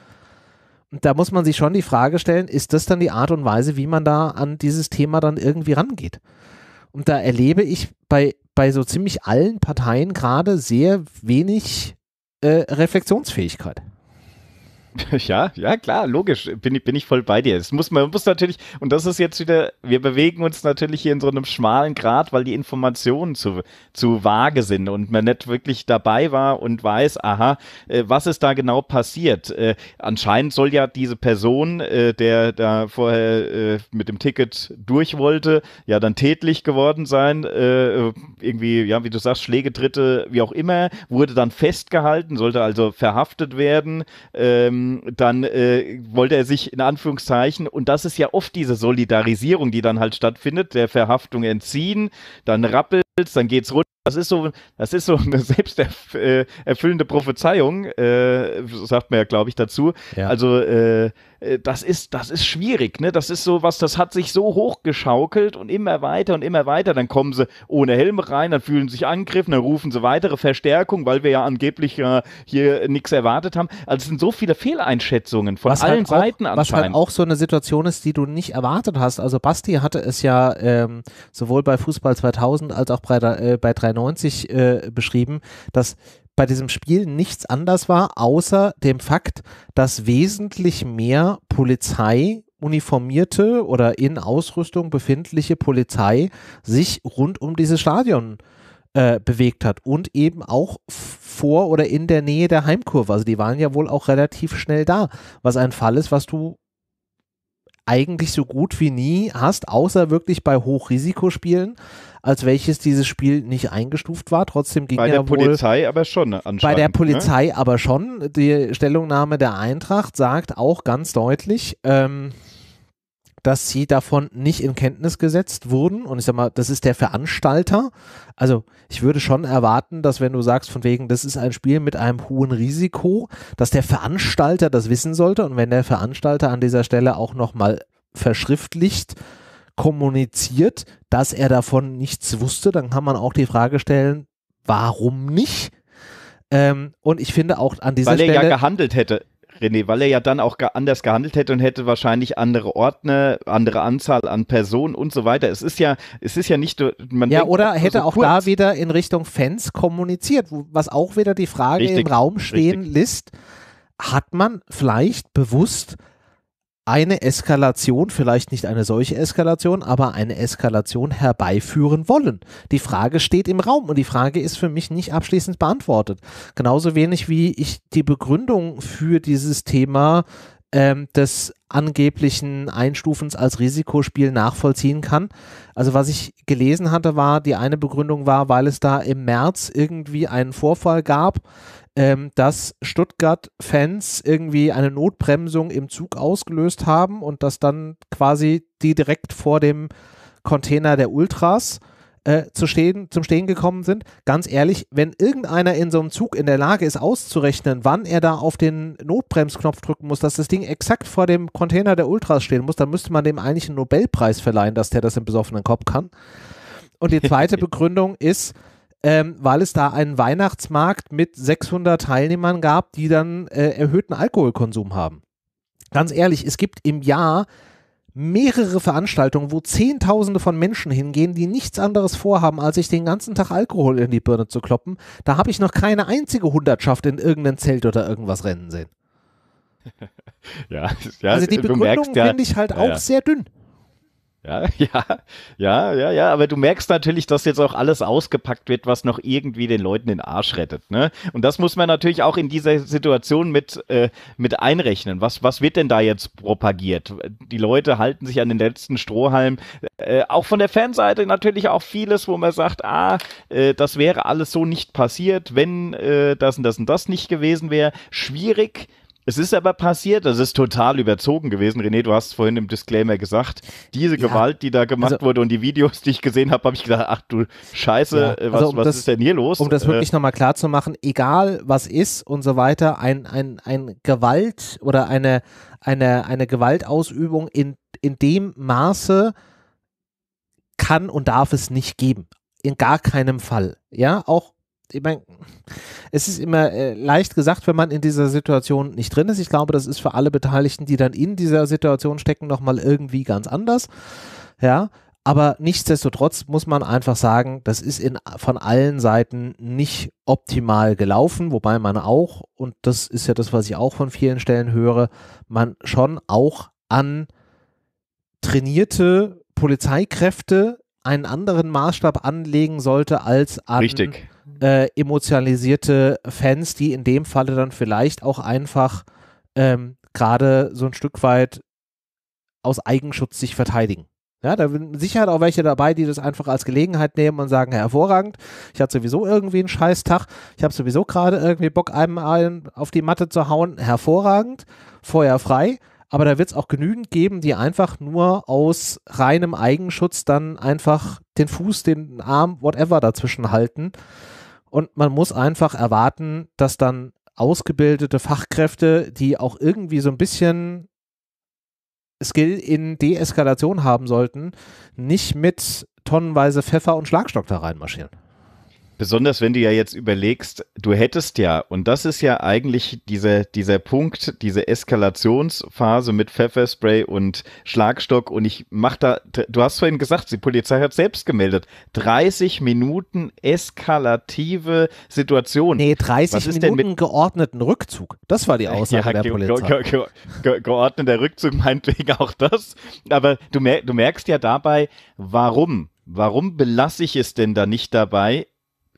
Und da muss man sich schon die Frage stellen, ist das dann die Art und Weise, wie man da an dieses Thema dann irgendwie rangeht? Und da erlebe ich bei, bei so ziemlich allen Parteien gerade sehr wenig äh, Reflexionsfähigkeit. Ja, ja, klar, logisch, bin ich, bin ich voll bei dir. Das muss man muss natürlich, und das ist jetzt wieder, wir bewegen uns natürlich hier in so einem schmalen Grat, weil die Informationen zu, zu vage sind und man nicht wirklich dabei war und weiß, aha, äh, was ist da genau passiert? Äh, anscheinend soll ja diese Person, äh, der da vorher äh, mit dem Ticket durch wollte, ja dann tätlich geworden sein, äh, irgendwie, ja, wie du sagst, Schläge, Tritte, wie auch immer, wurde dann festgehalten, sollte also verhaftet werden, ähm, dann äh, wollte er sich in Anführungszeichen, und das ist ja oft diese Solidarisierung, die dann halt stattfindet, der Verhaftung entziehen, dann rappelt, dann geht's runter. Das ist so, das ist so eine selbsterfüllende Prophezeiung, äh, sagt man ja, glaube ich, dazu. Ja. Also äh, das ist, das ist schwierig, ne? Das ist sowas, das hat sich so hochgeschaukelt und immer weiter und immer weiter. Dann kommen sie ohne Helme rein, dann fühlen sich angegriffen, dann rufen sie weitere Verstärkung, weil wir ja angeblich ja hier nichts erwartet haben. Also es sind so viele Fehleinschätzungen von was allen halt auch, Seiten anscheinend. Was halt auch so eine Situation ist, die du nicht erwartet hast. Also Basti hatte es ja ähm, sowohl bei Fußball zweitausend als auch bei, äh, bei neunzig äh, beschrieben, dass bei diesem Spiel nichts anders war, außer dem Fakt, dass wesentlich mehr Polizei, uniformierte oder in Ausrüstung befindliche Polizei sich rund um dieses Stadion äh, bewegt hat und eben auch vor oder in der Nähe der Heimkurve. Also die waren ja wohl auch relativ schnell da, was ein Fall ist, was du eigentlich so gut wie nie hast, außer wirklich bei Hochrisikospielen, als welches dieses Spiel nicht eingestuft war. Trotzdem ging bei der ja wohl, Polizei aber schon anscheinend. Bei der Polizei, ne? Aber schon. Die Stellungnahme der Eintracht sagt auch ganz deutlich, ähm, dass sie davon nicht in Kenntnis gesetzt wurden. Und ich sag mal, das ist der Veranstalter. Also ich würde schon erwarten, dass wenn du sagst von wegen, das ist ein Spiel mit einem hohen Risiko, dass der Veranstalter das wissen sollte. Und wenn der Veranstalter an dieser Stelle auch nochmal verschriftlicht kommuniziert, dass er davon nichts wusste, dann kann man auch die Frage stellen, warum nicht? Ähm, und ich finde auch an dieser Weil Stelle... Weil er ja gehandelt hätte. René, weil er ja dann auch anders gehandelt hätte und hätte wahrscheinlich andere Ordner, andere Anzahl an Personen und so weiter. Es ist ja, es ist ja nicht... Man ja, oder hätte so auch kurz. Da wieder in Richtung Fans kommuniziert, was auch wieder die Frage richtig, im Raum stehen richtig. lässt, hat man vielleicht bewusst eine Eskalation, vielleicht nicht eine solche Eskalation, aber eine Eskalation herbeiführen wollen. Die Frage steht im Raum und die Frage ist für mich nicht abschließend beantwortet. Genauso wenig wie ich die Begründung für dieses Thema ähm, des angeblichen Einstufens als Risikospiel nachvollziehen kann. Also was ich gelesen hatte war, die eine Begründung war, weil es da im März irgendwie einen Vorfall gab, Ähm, dass Stuttgart-Fans irgendwie eine Notbremsung im Zug ausgelöst haben und dass dann quasi die direkt vor dem Container der Ultras äh, zu stehen, zum Stehen gekommen sind. Ganz ehrlich, wenn irgendeiner in so einem Zug in der Lage ist auszurechnen, wann er da auf den Notbremsknopf drücken muss, dass das Ding exakt vor dem Container der Ultras stehen muss, dann müsste man dem eigentlich einen Nobelpreis verleihen, dass der das im besoffenen Kopf kann. Und die zweite Begründung ist, Ähm, weil es da einen Weihnachtsmarkt mit sechshundert Teilnehmern gab, die dann äh, erhöhten Alkoholkonsum haben. Ganz ehrlich, es gibt im Jahr mehrere Veranstaltungen, wo Zehntausende von Menschen hingehen, die nichts anderes vorhaben, als sich den ganzen Tag Alkohol in die Birne zu kloppen. Da habe ich noch keine einzige Hundertschaft in irgendein Zelt oder irgendwas rennen sehen. Ja, ja, also die Begründung ja, finde ich halt ja, auch ja. sehr dünn. Ja, ja, ja, ja, ja, aber du merkst natürlich, dass jetzt auch alles ausgepackt wird, was noch irgendwie den Leuten den Arsch rettet, ne? Und das muss man natürlich auch in dieser Situation mit, äh, mit einrechnen. Was, was wird denn da jetzt propagiert? Die Leute halten sich an den letzten Strohhalm. Äh, auch von der Fanseite natürlich auch vieles, wo man sagt, ah, äh, das wäre alles so nicht passiert, wenn äh, das und das und das nicht gewesen wäre. Schwierig. Es ist aber passiert, das ist total überzogen gewesen. René, du hast es vorhin im Disclaimer gesagt, diese ja, Gewalt, die da gemacht also, wurde und die Videos, die ich gesehen habe, habe ich gedacht, ach du Scheiße, ja, was, also um was das, ist denn hier los? Um das wirklich äh, nochmal klar zu machen, egal was ist und so weiter, ein, ein, ein Gewalt oder eine, eine, eine Gewaltausübung in, in dem Maße kann und darf es nicht geben. In gar keinem Fall. Ja, auch Ich meine, es ist immer äh, leicht gesagt, wenn man in dieser Situation nicht drin ist. Ich glaube, das ist für alle Beteiligten, die dann in dieser Situation stecken, nochmal irgendwie ganz anders. Ja, aber nichtsdestotrotz muss man einfach sagen, das ist in, von allen Seiten nicht optimal gelaufen, wobei man auch, und das ist ja das, was ich auch von vielen Stellen höre, man schon auch an trainierte Polizeikräfte einen anderen Maßstab anlegen sollte als an Richtig. Äh, emotionalisierte Fans, die in dem Falle dann vielleicht auch einfach ähm, gerade so ein Stück weit aus Eigenschutz sich verteidigen. Ja, da sind mit Sicherheit auch welche dabei, die das einfach als Gelegenheit nehmen und sagen, hervorragend, ich hatte sowieso irgendwie einen Scheißtag, ich habe sowieso gerade irgendwie Bock, einem einen auf die Matte zu hauen, hervorragend, Feuer frei. Aber da wird es auch genügend geben, die einfach nur aus reinem Eigenschutz dann einfach den Fuß, den Arm, whatever dazwischen halten. Und man muss einfach erwarten, dass dann ausgebildete Fachkräfte, die auch irgendwie so ein bisschen Skill in Deeskalation haben sollten, nicht mit tonnenweise Pfeffer und Schlagstock da reinmarschieren. Besonders wenn du ja jetzt überlegst, du hättest ja, und das ist ja eigentlich diese, dieser Punkt, diese Eskalationsphase mit Pfefferspray und Schlagstock und ich mach da, du hast vorhin gesagt, die Polizei hat selbst gemeldet, dreißig Minuten eskalative Situation. Nee, dreißig Minuten geordneten Rückzug, das war die Aussage ja, der Polizei. Ge ge ge geordneter Rückzug meinetwegen auch das, aber du, mer du merkst ja dabei, warum, warum belasse ich es denn da nicht dabei,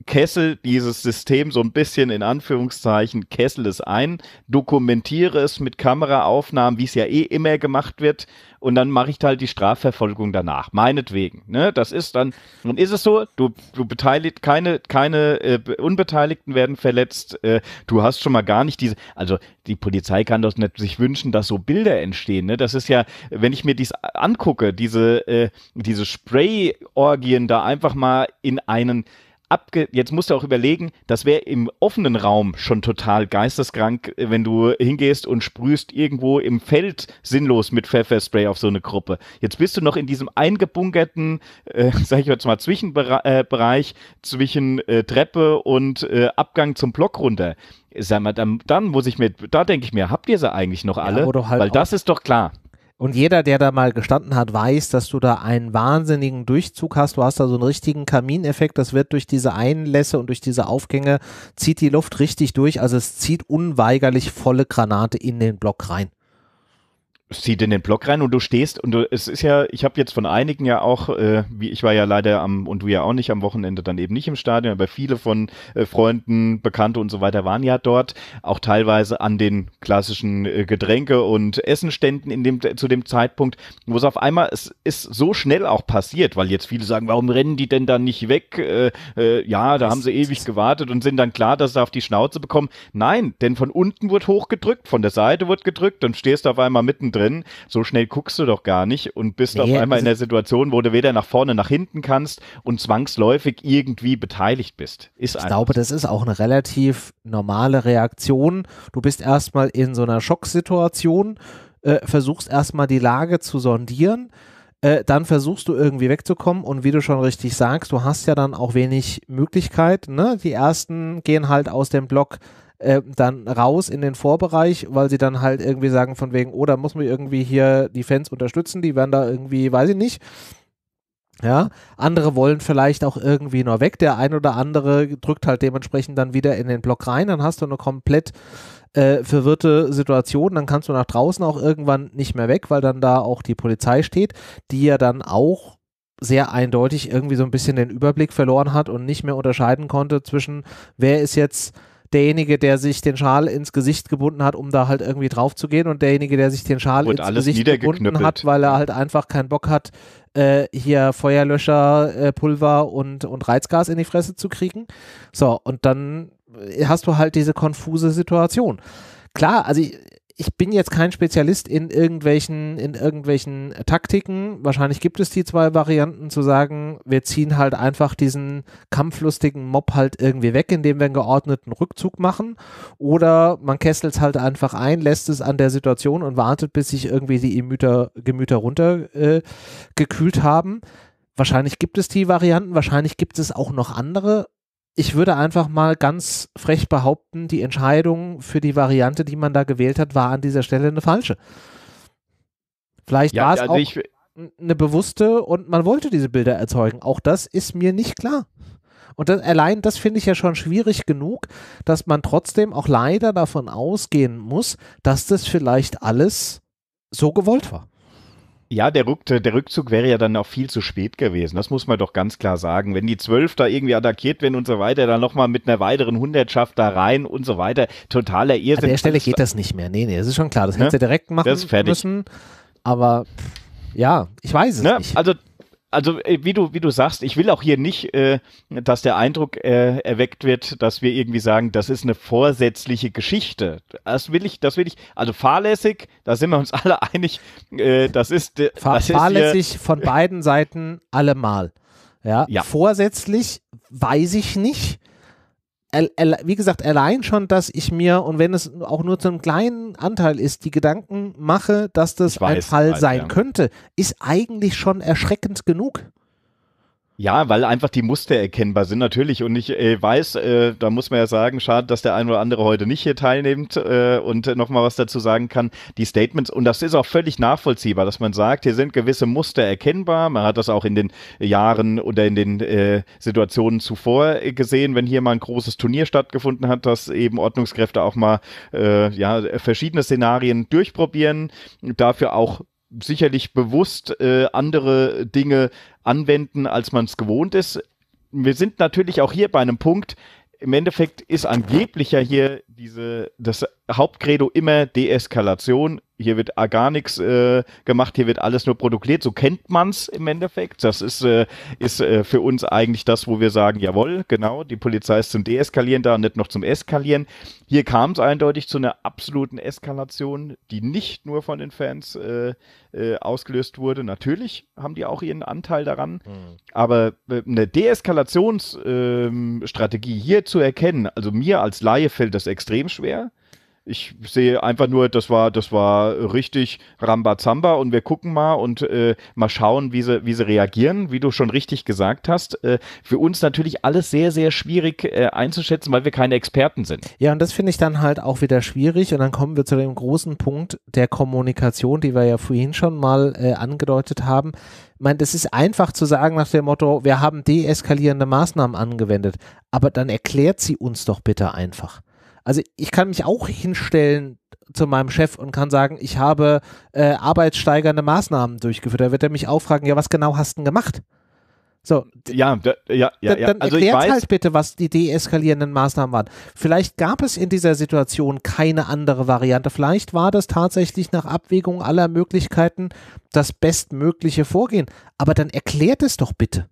kessel dieses System so ein bisschen in Anführungszeichen, kessel es ein, dokumentiere es mit Kameraaufnahmen, wie es ja eh immer gemacht wird, und dann mache ich halt die Strafverfolgung danach, meinetwegen. Ne? Das ist dann, nun ist es so, du, du beteiligt, keine, keine äh, Unbeteiligten werden verletzt, äh, du hast schon mal gar nicht diese, also die Polizei kann doch nicht sich wünschen, dass so Bilder entstehen. Ne? Das ist ja, wenn ich mir dies angucke, diese, äh, diese Spray-Orgien da einfach mal in einen Abge jetzt musst du auch überlegen, das wäre im offenen Raum schon total geisteskrank, wenn du hingehst und sprühst irgendwo im Feld sinnlos mit Pfefferspray auf so eine Gruppe. Jetzt bist du noch in diesem eingebunkerten, äh, sag ich jetzt mal, Zwischenbereich zwischen äh, Treppe und äh, Abgang zum Block runter. Sag mal, dann, dann muss ich mir, da denke ich mir, habt ihr sie eigentlich noch alle? Ja, halt. Weil das ist doch klar. Und jeder, der da mal gestanden hat, weiß, dass du da einen wahnsinnigen Durchzug hast. Du hast da so einen richtigen Kamineffekt. Das wird durch diese Einlässe und durch diese Aufgänge, zieht die Luft richtig durch. Also es zieht unweigerlich volle Granate in den Block rein. Es zieht in den Block rein und du stehst und du, es ist ja, ich habe jetzt von einigen ja auch, äh, wie ich war ja leider am, und du ja auch nicht am Wochenende dann eben nicht im Stadion, aber viele von äh, Freunden, Bekannte und so weiter waren ja dort, auch teilweise an den klassischen äh, Getränke- und Essenständen in dem, zu dem Zeitpunkt, wo es auf einmal, es ist so schnell auch passiert, weil jetzt viele sagen, warum rennen die denn dann nicht weg? Äh, äh, ja, da haben sie ewig gewartet und sind dann klar, dass sie auf die Schnauze bekommen. Nein, denn von unten wird hochgedrückt, von der Seite wird gedrückt, dann stehst du auf einmal mittendrin. Drin. So schnell guckst du doch gar nicht und bist nee, auf einmal also in der Situation, wo du weder nach vorne nach hinten kannst und zwangsläufig irgendwie beteiligt bist. Ist ich glaube, das ist auch eine relativ normale Reaktion. Du bist erstmal in so einer Schocksituation, äh, versuchst erstmal die Lage zu sondieren, äh, dann versuchst du irgendwie wegzukommen und wie du schon richtig sagst, du hast ja dann auch wenig Möglichkeit, ne? Die ersten gehen halt aus dem Block Äh, dann raus in den Vorbereich, weil sie dann halt irgendwie sagen von wegen, oh, da muss man irgendwie hier die Fans unterstützen, die werden da irgendwie, weiß ich nicht, ja, andere wollen vielleicht auch irgendwie nur weg, der ein oder andere drückt halt dementsprechend dann wieder in den Block rein, dann hast du eine komplett äh, verwirrte Situation, dann kannst du nach draußen auch irgendwann nicht mehr weg, weil dann da auch die Polizei steht, die ja dann auch sehr eindeutig irgendwie so ein bisschen den Überblick verloren hat und nicht mehr unterscheiden konnte zwischen, wer ist jetzt derjenige, der sich den Schal ins Gesicht gebunden hat, um da halt irgendwie drauf zu gehen, und derjenige, der sich den Schal ins Gesicht gebunden hat, weil er halt einfach keinen Bock hat, äh, hier Feuerlöscher, äh, Pulver und, und Reizgas in die Fresse zu kriegen. So, und dann hast du halt diese konfuse Situation. Klar, also ich, ich bin jetzt kein Spezialist in irgendwelchen, in irgendwelchen Taktiken. Wahrscheinlich gibt es die zwei Varianten, zu sagen, wir ziehen halt einfach diesen kampflustigen Mob halt irgendwie weg, indem wir einen geordneten Rückzug machen. Oder man kesselt es halt einfach ein, lässt es an der Situation und wartet, bis sich irgendwie die Gemüter, Gemüter runtergekühlt äh, haben. Wahrscheinlich gibt es die Varianten, wahrscheinlich gibt es auch noch andere. Ich würde einfach mal ganz frech behaupten, die Entscheidung für die Variante, die man da gewählt hat, war an dieser Stelle eine falsche. Vielleicht ja, war es also auch ich, eine bewusste und man wollte diese Bilder erzeugen. Auch das ist mir nicht klar. Und das, allein das finde ich ja schon schwierig genug, dass man trotzdem auch leider davon ausgehen muss, dass das vielleicht alles so gewollt war. Ja, der, Rück, der Rückzug wäre ja dann auch viel zu spät gewesen. Das muss man doch ganz klar sagen. Wenn die Zwölf da irgendwie attackiert werden und so weiter, dann nochmal mit einer weiteren Hundertschaft da rein und so weiter. Totaler Irrsinn. An der Stelle geht das nicht mehr. Nee, nee, das ist schon klar. Das hättest du direkt machen müssen. Aber ja, ich weiß es nicht. Also Also wie du, wie du sagst, ich will auch hier nicht, äh, dass der Eindruck äh, erweckt wird, dass wir irgendwie sagen, das ist eine vorsätzliche Geschichte. Das will ich, das will ich, also fahrlässig, da sind wir uns alle einig, äh, das ist... Äh, Fahr das fahrlässig ist von beiden Seiten allemal. Ja? Ja. Vorsätzlich weiß ich nicht. Wie gesagt, allein schon, dass ich mir, und wenn es auch nur zu einem kleinen Anteil ist, die Gedanken mache, dass das ein Fall sein könnte, ist eigentlich schon erschreckend genug. Ja, weil einfach die Muster erkennbar sind, natürlich. Und ich äh, weiß, äh, da muss man ja sagen, schade, dass der ein oder andere heute nicht hier teilnimmt äh, und äh, nochmal was dazu sagen kann. Die Statements, und das ist auch völlig nachvollziehbar, dass man sagt, hier sind gewisse Muster erkennbar. Man hat das auch in den Jahren oder in den äh, Situationen zuvor äh, gesehen, wenn hier mal ein großes Turnier stattgefunden hat, dass eben Ordnungskräfte auch mal äh, ja, verschiedene Szenarien durchprobieren, dafür auch sicherlich bewusst äh, andere Dinge anwenden, als man es gewohnt ist. wir sind natürlich auch hier bei einem Punkt, im Endeffekt ist angeblich ja hier diese, das Hauptcredo immer Deeskalation. Hier wird gar nichts äh, gemacht, hier wird alles nur protokolliert. So kennt man es im Endeffekt. Das ist, äh, ist äh, für uns eigentlich das, wo wir sagen, jawohl, genau, die Polizei ist zum Deeskalieren da, nicht noch zum Eskalieren. Hier kam es eindeutig zu einer absoluten Eskalation, die nicht nur von den Fans äh, äh, ausgelöst wurde. Natürlich haben die auch ihren Anteil daran. Mhm. Aber äh, eine Deeskalationsstrategie äh, hier zu erkennen, also mir als Laie fällt das extrem schwer. Ich sehe einfach nur, das war, das war richtig Rambazamba und wir gucken mal und äh, mal schauen, wie sie, wie sie reagieren, wie du schon richtig gesagt hast. Äh, für uns natürlich alles sehr, sehr schwierig äh, einzuschätzen, weil wir keine Experten sind. Ja, und das finde ich dann halt auch wieder schwierig und dann kommen wir zu dem großen Punkt der Kommunikation, die wir ja vorhin schon mal äh, angedeutet haben. Ich meine, das ist einfach zu sagen nach dem Motto, wir haben deeskalierende Maßnahmen angewendet, aber dann erklärt sie uns doch bitte einfach. Also ich kann mich auch hinstellen zu meinem Chef und kann sagen, ich habe äh, arbeitssteigernde Maßnahmen durchgeführt. Da wird er mich auch fragen, ja, was genau hast du denn gemacht? So, ja, da, ja, ja, ja. Dann also erklärt ich halt bitte, was die deeskalierenden Maßnahmen waren. Vielleicht gab es in dieser Situation keine andere Variante. Vielleicht war das tatsächlich nach Abwägung aller Möglichkeiten das bestmögliche Vorgehen. Aber dann erklärt es doch bitte.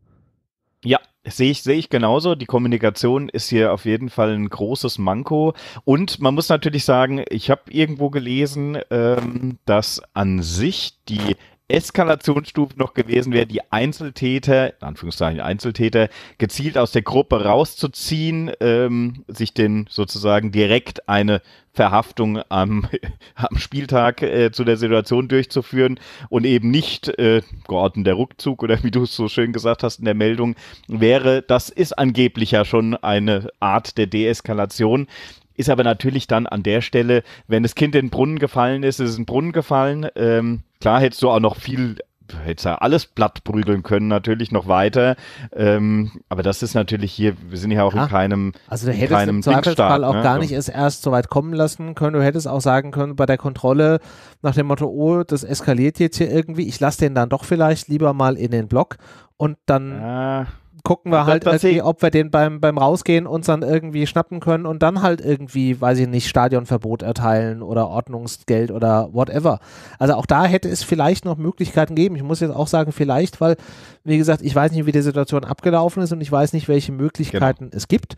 Ja, sehe ich, sehe ich genauso. Die Kommunikation ist hier auf jeden Fall ein großes Manko. Und man muss natürlich sagen, ich habe irgendwo gelesen, ähm, dass an sich die Eskalationsstufe noch gewesen wäre, die Einzeltäter, in Anführungszeichen Einzeltäter, gezielt aus der Gruppe rauszuziehen, ähm, sich den sozusagen direkt eine Verhaftung am, am Spieltag äh, zu der Situation durchzuführen und eben nicht äh, geordneter Rückzug oder wie du es so schön gesagt hast in der Meldung wäre. Das ist angeblich ja schon eine Art der Deeskalation. Ist aber natürlich dann an der Stelle, wenn das Kind in den Brunnen gefallen ist, ist es in den Brunnen gefallen. Ähm, klar hättest du auch noch viel, hättest ja alles platt prügeln können, natürlich noch weiter. Ähm, aber das ist natürlich hier, wir sind hier auch ja in keinem Also du hättest keinem im Zweifelsfall auch ne? gar nicht erst, erst so weit kommen lassen können. Du hättest auch sagen können bei der Kontrolle nach dem Motto, oh, das eskaliert jetzt hier irgendwie. Ich lasse den dann doch vielleicht lieber mal in den Block und dann... Ja. Gucken wir halt irgendwie, ob wir den beim, beim Rausgehen uns dann irgendwie schnappen können und dann halt irgendwie, weiß ich nicht, Stadionverbot erteilen oder Ordnungsgeld oder whatever. Also auch da hätte es vielleicht noch Möglichkeiten gegeben. Ich muss jetzt auch sagen, vielleicht, weil, wie gesagt, ich weiß nicht, wie die Situation abgelaufen ist und ich weiß nicht, welche Möglichkeiten genau es gibt.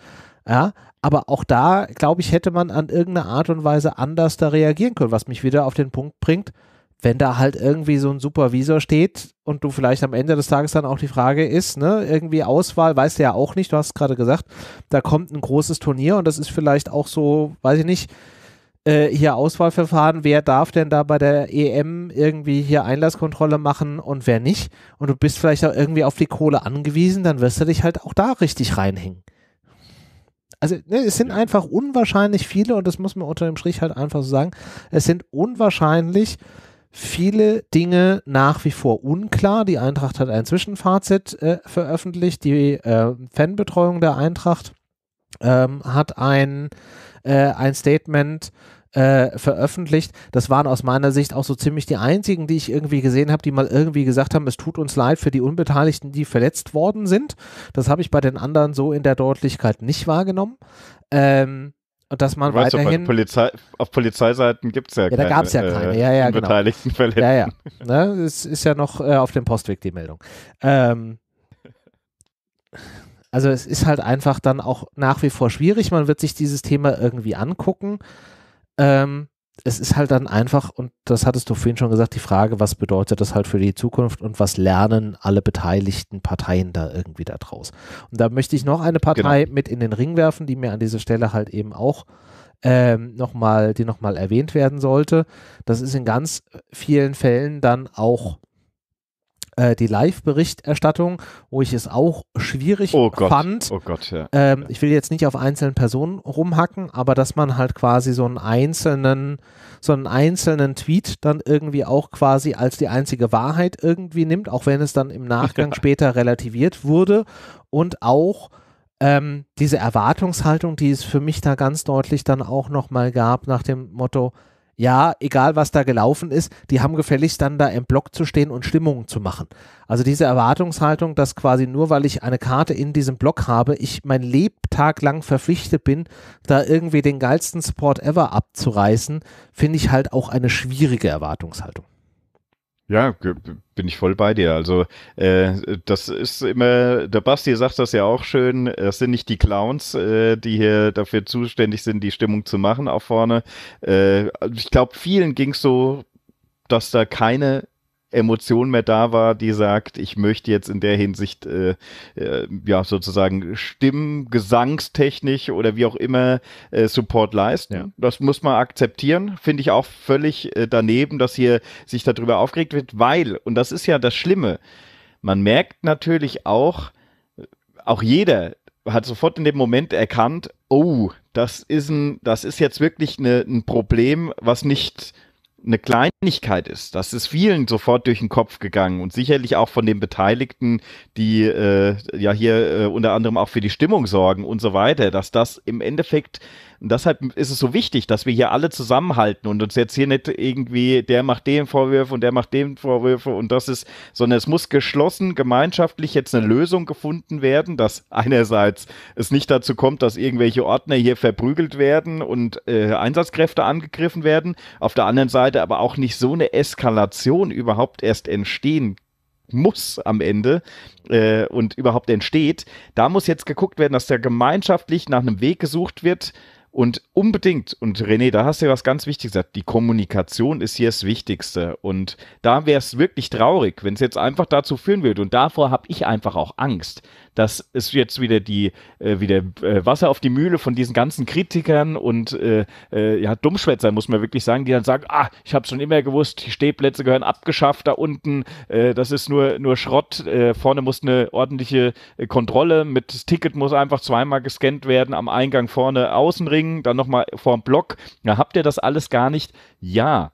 Ja, aber auch da, glaube ich, hätte man an irgendeine Art und Weise anders da reagieren können, was mich wieder auf den Punkt bringt, wenn da halt irgendwie so ein Supervisor steht und du vielleicht am Ende des Tages dann auch die Frage ist, ne, irgendwie Auswahl, weißt du ja auch nicht, du hast es gerade gesagt, da kommt ein großes Turnier und das ist vielleicht auch so, weiß ich nicht, äh, hier Auswahlverfahren, wer darf denn da bei der E M irgendwie hier Einlasskontrolle machen und wer nicht und du bist vielleicht auch irgendwie auf die Kohle angewiesen, dann wirst du dich halt auch da richtig reinhängen. Also ne, es sind einfach unwahrscheinlich viele und das muss man unter dem Strich halt einfach so sagen, es sind unwahrscheinlich viele Dinge nach wie vor unklar. Die Eintracht hat ein Zwischenfazit äh, veröffentlicht. Die äh, Fanbetreuung der Eintracht ähm, hat ein, äh, ein Statement äh, veröffentlicht. Das waren aus meiner Sicht auch so ziemlich die einzigen, die ich irgendwie gesehen habe, die mal irgendwie gesagt haben, es tut uns leid für die Unbeteiligten, die verletzt worden sind. Das habe ich bei den anderen so in der Deutlichkeit nicht wahrgenommen. Ähm, Und dass man weißt weiterhin... Du, Polizei, auf Polizeiseiten gibt es ja, ja keine, da gab's ja keine äh, ja, ja, unbeteiligten genau. Verletzten. Ja, ja. Ne, es ist ja noch äh, auf dem Postweg die Meldung. Ähm, also es ist halt einfach dann auch nach wie vor schwierig. Man wird sich dieses Thema irgendwie angucken. Ähm, es ist halt dann einfach, und das hattest du vorhin schon gesagt, die Frage, was bedeutet das halt für die Zukunft und was lernen alle beteiligten Parteien da irgendwie da draus? Und da möchte ich noch eine Partei genau. mit in den Ring werfen, die mir an dieser Stelle halt eben auch ähm, nochmal, die nochmal erwähnt werden sollte. Das ist in ganz vielen Fällen dann auch die Live-Berichterstattung, wo ich es auch schwierig oh Gott, fand. Oh Gott, ja. ähm, ich will jetzt nicht auf einzelnen Personen rumhacken, aber dass man halt quasi so einen einzelnen, so einen einzelnen Tweet dann irgendwie auch quasi als die einzige Wahrheit irgendwie nimmt, auch wenn es dann im Nachgang später relativiert wurde und auch ähm, diese Erwartungshaltung, die es für mich da ganz deutlich dann auch nochmal gab, nach dem Motto, ja, egal was da gelaufen ist, die haben gefälligst dann da im Block zu stehen und Stimmungen zu machen. Also diese Erwartungshaltung, dass quasi nur weil ich eine Karte in diesem Block habe, ich mein Lebtag lang verpflichtet bin, da irgendwie den geilsten Support ever abzureißen, finde ich halt auch eine schwierige Erwartungshaltung. Ja, bin ich voll bei dir. Also äh, das ist immer, der Basti sagt das ja auch schön, das sind nicht die Clowns, äh, die hier dafür zuständig sind, die Stimmung zu machen auch vorne. Äh, ich glaube, vielen ging es so, dass da keine Emotion mehr da war, die sagt, ich möchte jetzt in der Hinsicht äh, äh, ja sozusagen Stimmen, Gesangstechnik oder wie auch immer äh, Support leisten. Ja. Das muss man akzeptieren, finde ich auch völlig äh, daneben, dass hier sich darüber aufgeregt wird, weil, und das ist ja das Schlimme, man merkt natürlich auch, auch jeder hat sofort in dem Moment erkannt, oh, das ist, ein, das ist jetzt wirklich eine, ein Problem, was nicht eine Kleinigkeit ist. Das ist vielen sofort durch den Kopf gegangen und sicherlich auch von den Beteiligten, die äh, ja hier äh, unter anderem auch für die Stimmung sorgen und so weiter, dass das im Endeffekt, und deshalb ist es so wichtig, dass wir hier alle zusammenhalten und uns jetzt hier nicht irgendwie, der macht dem Vorwürfe und der macht dem Vorwürfe und das ist, sondern es muss geschlossen, gemeinschaftlich jetzt eine Lösung gefunden werden, dass einerseits es nicht dazu kommt, dass irgendwelche Ordner hier verprügelt werden und äh, Einsatzkräfte angegriffen werden, auf der anderen Seite aber auch nicht so eine Eskalation überhaupt erst entstehen kann. Muss am Ende äh, und überhaupt entsteht, da muss jetzt geguckt werden, dass da gemeinschaftlich nach einem Weg gesucht wird und unbedingt, und René, da hast du ja was ganz Wichtiges gesagt, die Kommunikation ist hier das Wichtigste und da wäre es wirklich traurig, wenn es jetzt einfach dazu führen würde und davor habe ich einfach auch Angst, dass es jetzt wieder die äh, wieder äh, Wasser auf die Mühle von diesen ganzen Kritikern und äh, äh, ja, Dummschwätzern, muss man wirklich sagen, die dann sagen, ah, ich habe es schon immer gewusst, die Stehplätze gehören abgeschafft da unten, äh, das ist nur, nur Schrott, äh, vorne muss eine ordentliche äh, Kontrolle, mit das Ticket muss einfach zweimal gescannt werden, am Eingang vorne Außenring, dann nochmal vorm Block, da habt ihr das alles gar nicht, ja.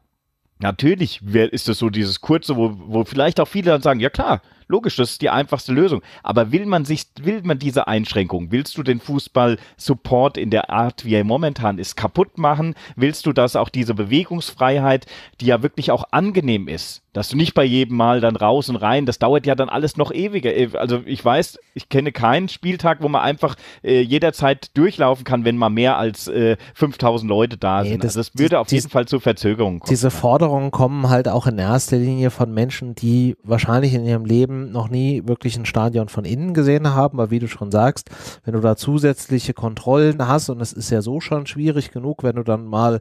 Natürlich ist es so dieses Kurze, wo, wo vielleicht auch viele dann sagen, ja klar, logisch, das ist die einfachste Lösung. Aber will man sich, will man diese Einschränkung, willst du den Fußball-Support in der Art, wie er momentan ist, kaputt machen? Willst du, dass auch diese Bewegungsfreiheit, die ja wirklich auch angenehm ist, dass du nicht bei jedem Mal dann raus und rein, das dauert ja dann alles noch ewiger. Also ich weiß, ich kenne keinen Spieltag, wo man einfach äh, jederzeit durchlaufen kann, wenn mal mehr als äh, fünftausend Leute da nee, sind. Das, also das würde auf die, jeden Fall zu Verzögerungen kommen. Diese Forderungen kommen halt auch in erster Linie von Menschen, die wahrscheinlich in ihrem Leben noch nie wirklich ein Stadion von innen gesehen haben, weil wie du schon sagst, wenn du da zusätzliche Kontrollen hast und es ist ja so schon schwierig genug, wenn du dann mal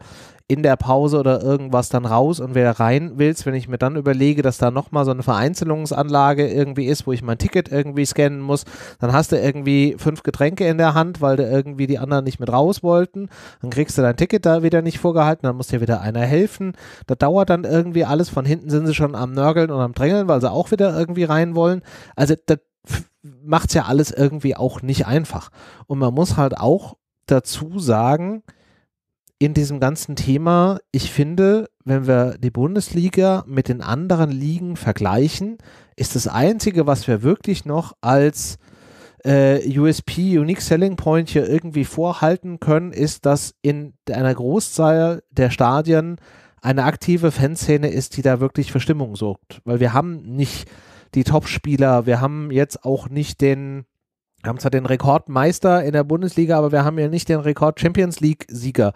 in der Pause oder irgendwas dann raus und wieder rein willst, wenn ich mir dann überlege, dass da nochmal so eine Vereinzelungsanlage irgendwie ist, wo ich mein Ticket irgendwie scannen muss, dann hast du irgendwie fünf Getränke in der Hand, weil du irgendwie die anderen nicht mit raus wollten, dann kriegst du dein Ticket da wieder nicht vorgehalten, dann muss dir wieder einer helfen, da dauert dann irgendwie alles, von hinten sind sie schon am Nörgeln und am Drängeln, weil sie auch wieder irgendwie rein wollen, also das macht es ja alles irgendwie auch nicht einfach und man muss halt auch dazu sagen, in diesem ganzen Thema, ich finde, wenn wir die Bundesliga mit den anderen Ligen vergleichen, ist das Einzige, was wir wirklich noch als äh, U S P, Unique Selling Point hier irgendwie vorhalten können, ist, dass in einer Großzahl der Stadien eine aktive Fanszene ist, die da wirklich für Stimmung sorgt. Weil wir haben nicht die Topspieler, wir haben jetzt auch nicht den... Wir haben zwar den Rekordmeister in der Bundesliga, aber wir haben ja nicht den Rekord-Champions-League-Sieger.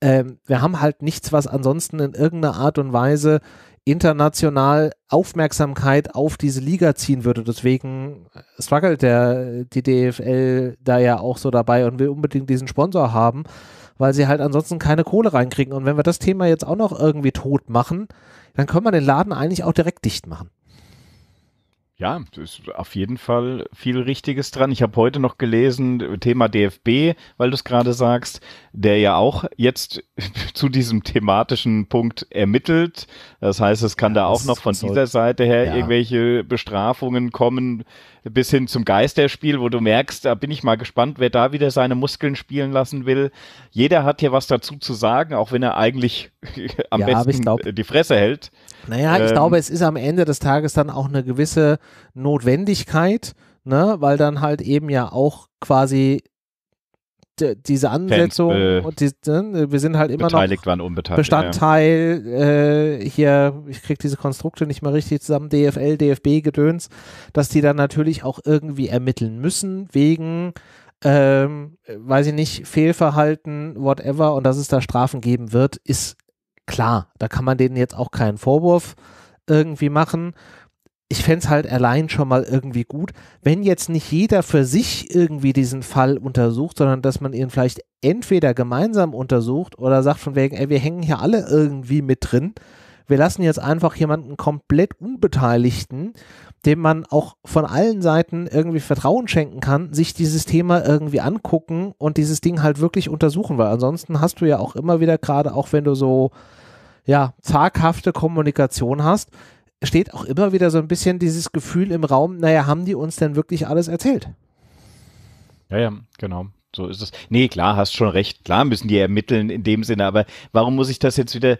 Ähm, wir haben halt nichts, was ansonsten in irgendeiner Art und Weise international Aufmerksamkeit auf diese Liga ziehen würde. Deswegen struggelt der, die D F L da ja auch so dabei und will unbedingt diesen Sponsor haben, weil sie halt ansonsten keine Kohle reinkriegen. Und wenn wir das Thema jetzt auch noch irgendwie tot machen, dann können wir den Laden eigentlich auch direkt dicht machen. Ja, das ist auf jeden Fall viel Richtiges dran. Ich habe heute noch gelesen, Thema D F B, weil du es gerade sagst, der ja auch jetzt zu diesem thematischen Punkt ermittelt. Das heißt, es kann ja, da auch noch von so dieser Seite her ja. irgendwelche Bestrafungen kommen, bis hin zum Geisterspiel, wo du merkst, da bin ich mal gespannt, wer da wieder seine Muskeln spielen lassen will. Jeder hat hier was dazu zu sagen, auch wenn er eigentlich am ja, besten glaub, die Fresse hält. Naja, ähm, ich glaube, es ist am Ende des Tages dann auch eine gewisse Notwendigkeit, ne? Weil dann halt eben ja auch quasi diese Ansetzung Fan, und die, wir sind halt immer beteiligt noch waren, unbeteiligt, Bestandteil ja. äh, hier, ich kriege diese Konstrukte nicht mehr richtig zusammen, D F L, D F B, Gedöns, dass die dann natürlich auch irgendwie ermitteln müssen, wegen ähm, weiß ich nicht, Fehlverhalten, whatever, und dass es da Strafen geben wird, ist klar. Da kann man denen jetzt auch keinen Vorwurf irgendwie machen. Ich fände es halt allein schon mal irgendwie gut, wenn jetzt nicht jeder für sich irgendwie diesen Fall untersucht, sondern dass man ihn vielleicht entweder gemeinsam untersucht oder sagt von wegen, ey, wir hängen hier alle irgendwie mit drin. Wir lassen jetzt einfach jemanden komplett Unbeteiligten, dem man auch von allen Seiten irgendwie Vertrauen schenken kann, sich dieses Thema irgendwie angucken und dieses Ding halt wirklich untersuchen, weil ansonsten hast du ja auch immer wieder, gerade auch wenn du so, ja, zaghafte Kommunikation hast, steht auch immer wieder so ein bisschen dieses Gefühl im Raum, naja, haben die uns denn wirklich alles erzählt? Ja, ja, genau. So ist es. Nee, klar, hast schon recht. Klar müssen die ermitteln in dem Sinne, aber warum muss ich das jetzt wieder,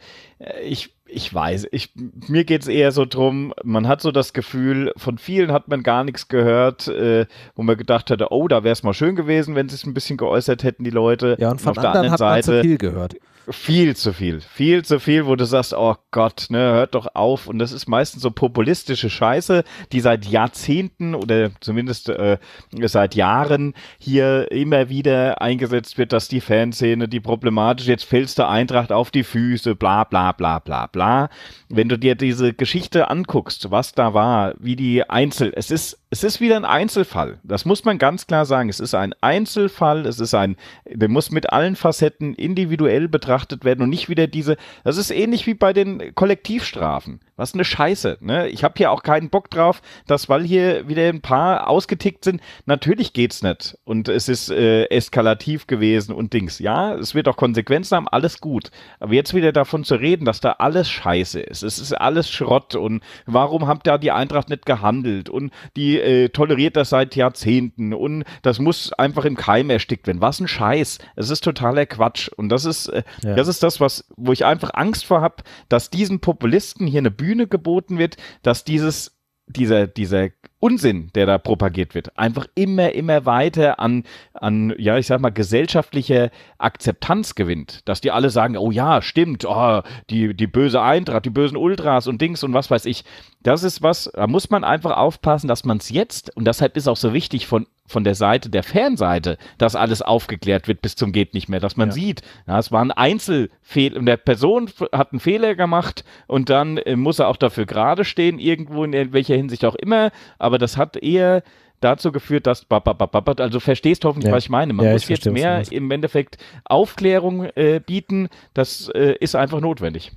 ich, ich weiß, ich, mir geht es eher so drum, man hat so das Gefühl, von vielen hat man gar nichts gehört, äh, wo man gedacht hatte, oh, da wäre es mal schön gewesen, wenn sie es ein bisschen geäußert hätten, die Leute. Ja, und von und auf der anderen hat Seite, man zu viel gehört. Viel zu viel, viel zu viel, wo du sagst, oh Gott, ne, hört doch auf. Und das ist meistens so populistische Scheiße, die seit Jahrzehnten oder zumindest äh, seit Jahren hier immer wieder eingesetzt wird, dass die Fanszene, die problematisch, jetzt fällst du Eintracht auf die Füße, bla bla bla bla bla. Wenn du dir diese Geschichte anguckst, was da war, wie die Einzel... Es ist, es ist wieder ein Einzelfall, das muss man ganz klar sagen. Es ist ein Einzelfall, es ist ein... Der muss mit allen Facetten individuell betrachtet werden und nicht wieder diese, das ist ähnlich wie bei den Kollektivstrafen. Was eine Scheiße, ne? Ich habe hier auch keinen Bock drauf, dass, weil hier wieder ein paar ausgetickt sind, natürlich geht's nicht und es ist äh, eskalativ gewesen und Dings. Ja, es wird auch Konsequenzen haben, alles gut. Aber jetzt wieder davon zu reden, dass da alles Scheiße ist, es ist alles Schrott und warum habt da die Eintracht nicht gehandelt und die äh, toleriert das seit Jahrzehnten und das muss einfach im Keim erstickt werden. Was ein Scheiß. Es ist totaler Quatsch und das ist, äh, ja. das ist das, was, wo ich einfach Angst vor habe, dass diesen Populisten hier eine Bühne Bühne geboten wird, dass dieses, dieser, dieser Unsinn, der da propagiert wird, einfach immer, immer weiter an, an, ja, ich sag mal, gesellschaftlicher Akzeptanz gewinnt. Dass die alle sagen, oh ja, stimmt, oh, die, die böse Eintracht, die bösen Ultras und Dings und was weiß ich. Das ist was, da muss man einfach aufpassen, dass man es jetzt, und deshalb ist auch so wichtig von von der Seite, der Fanseite, dass alles aufgeklärt wird bis zum geht nicht mehr, dass man ja. sieht, ja, es war ein Einzelfehler und der Person hat einen Fehler gemacht und dann äh, muss er auch dafür gerade stehen, irgendwo in welcher Hinsicht auch immer, aber das hat eher dazu geführt, dass, also verstehst hoffentlich, ja. was ich meine, man ja, muss jetzt mehr im Endeffekt Aufklärung äh, bieten, das äh, ist einfach notwendig.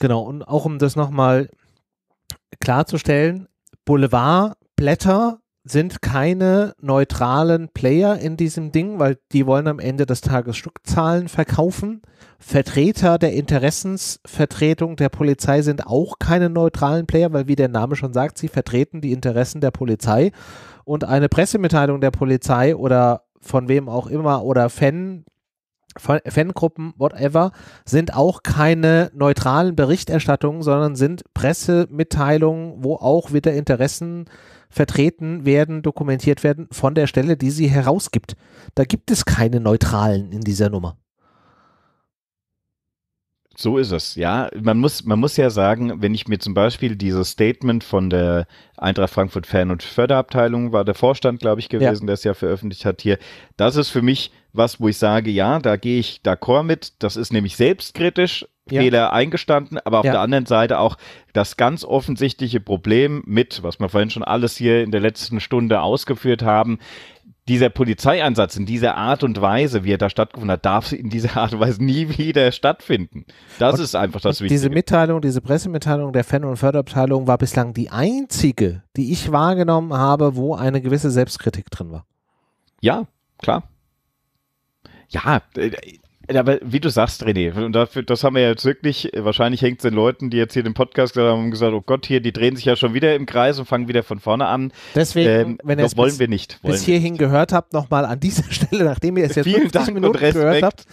Genau, und auch um das nochmal klarzustellen, Boulevardblätter sind keine neutralen Player in diesem Ding, weil die wollen am Ende des Tages Stückzahlen verkaufen. Vertreter der Interessensvertretung der Polizei sind auch keine neutralen Player, weil wie der Name schon sagt, sie vertreten die Interessen der Polizei und eine Pressemitteilung der Polizei oder von wem auch immer oder Fan, Fangruppen, whatever, sind auch keine neutralen Berichterstattungen, sondern sind Pressemitteilungen, wo auch wieder Interessen vertreten werden, dokumentiert werden von der Stelle, die sie herausgibt. Da gibt es keine Neutralen in dieser Nummer. So ist es, ja. Man muss, man muss ja sagen, wenn ich mir zum Beispiel dieses Statement von der Eintracht Frankfurt Fan- und Förderabteilung, war der Vorstand, glaube ich, gewesen, ja. der es ja veröffentlicht hat hier, das ist für mich was, wo ich sage, ja, da gehe ich d'accord mit, das ist nämlich selbstkritisch, ja. Fehler eingestanden, aber auf ja. der anderen Seite auch das ganz offensichtliche Problem mit, was wir vorhin schon alles hier in der letzten Stunde ausgeführt haben, dieser Polizeieinsatz in dieser Art und Weise, wie er da stattgefunden hat, darf in dieser Art und Weise nie wieder stattfinden. Das und ist einfach das Wichtige. Diese Mitteilung, diese Pressemitteilung der Fan- und Förderabteilung war bislang die einzige, die ich wahrgenommen habe, wo eine gewisse Selbstkritik drin war. Ja, klar. Ja, aber wie du sagst, René, und dafür, das haben wir ja jetzt wirklich, wahrscheinlich hängt es den Leuten, die jetzt hier den Podcast gesagt haben, gesagt, oh Gott, hier, die drehen sich ja schon wieder im Kreis und fangen wieder von vorne an. Deswegen, ähm, wenn ihr das wollen bis, wir nicht. Wollen bis hierhin nicht. gehört habt, nochmal an dieser Stelle, nachdem ihr es jetzt fünfzig Minuten gehört habt,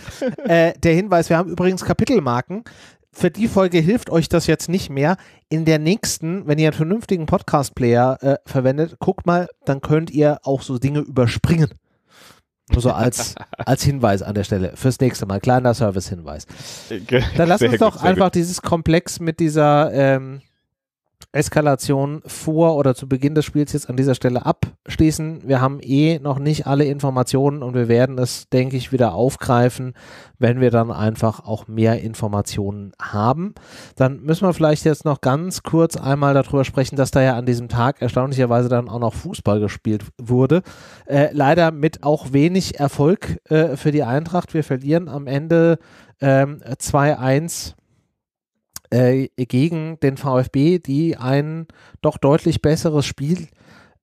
äh, der Hinweis, wir haben übrigens Kapitelmarken. Für die Folge hilft euch das jetzt nicht mehr. In der nächsten, wenn ihr einen vernünftigen Podcast-Player äh, verwendet, guckt mal, dann könnt ihr auch so Dinge überspringen. Nur so als, als Hinweis an der Stelle. Fürs nächste Mal. Kleiner Service-Hinweis. Dann lass uns doch einfach dieses Komplex mit dieser ähm, Eskalation vor oder zu Beginn des Spiels jetzt an dieser Stelle abschließen. Wir haben eh noch nicht alle Informationen und wir werden es, denke ich, wieder aufgreifen, wenn wir dann einfach auch mehr Informationen haben. Dann müssen wir vielleicht jetzt noch ganz kurz einmal darüber sprechen, dass da ja an diesem Tag erstaunlicherweise dann auch noch Fußball gespielt wurde. Äh, leider mit auch wenig Erfolg äh, für die Eintracht. Wir verlieren am Ende ähm, zwei eins gegen den VfB, die ein doch deutlich besseres Spiel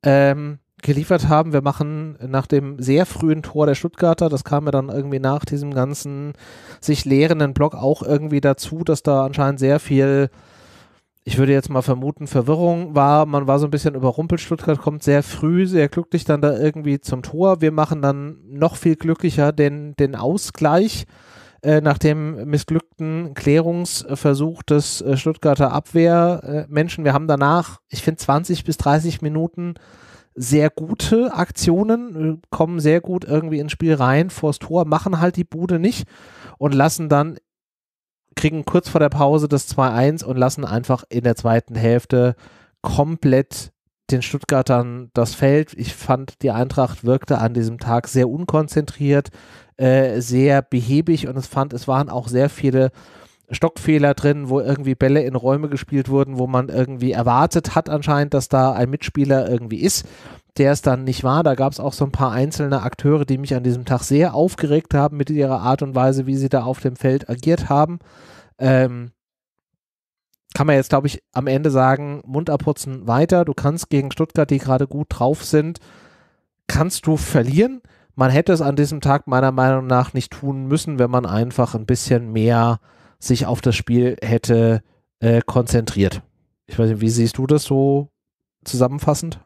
ähm, geliefert haben. Wir machen nach dem sehr frühen Tor der Stuttgarter, das kam ja dann irgendwie nach diesem ganzen sich leerenden Block auch irgendwie dazu, dass da anscheinend sehr viel, ich würde jetzt mal vermuten, Verwirrung war. Man war so ein bisschen überrumpelt. Stuttgart kommt sehr früh, sehr glücklich dann da irgendwie zum Tor. Wir machen dann noch viel glücklicher den, den Ausgleich. Nach dem missglückten Klärungsversuch des Stuttgarter Abwehrmenschen. Wir haben danach, ich finde, zwanzig bis dreißig Minuten sehr gute Aktionen, kommen sehr gut irgendwie ins Spiel rein, vors Tor, machen halt die Bude nicht und lassen dann, kriegen kurz vor der Pause das zwei eins und lassen einfach in der zweiten Hälfte komplett den Stuttgartern das Feld. Ich fand, die Eintracht wirkte an diesem Tag sehr unkonzentriert, äh, sehr behäbig und ich fand, es waren auch sehr viele Stockfehler drin, wo irgendwie Bälle in Räume gespielt wurden, wo man irgendwie erwartet hat anscheinend, dass da ein Mitspieler irgendwie ist, der es dann nicht war. Da gab es auch so ein paar einzelne Akteure, die mich an diesem Tag sehr aufgeregt haben mit ihrer Art und Weise, wie sie da auf dem Feld agiert haben. Ähm, Kann man jetzt, glaube ich, am Ende sagen, Mund abputzen, weiter. Du kannst gegen Stuttgart, die gerade gut drauf sind, kannst du verlieren. Man hätte es an diesem Tag meiner Meinung nach nicht tun müssen, wenn man einfach ein bisschen mehr sich auf das Spiel hätte äh, konzentriert. Ich weiß nicht, wie siehst du das so zusammenfassend?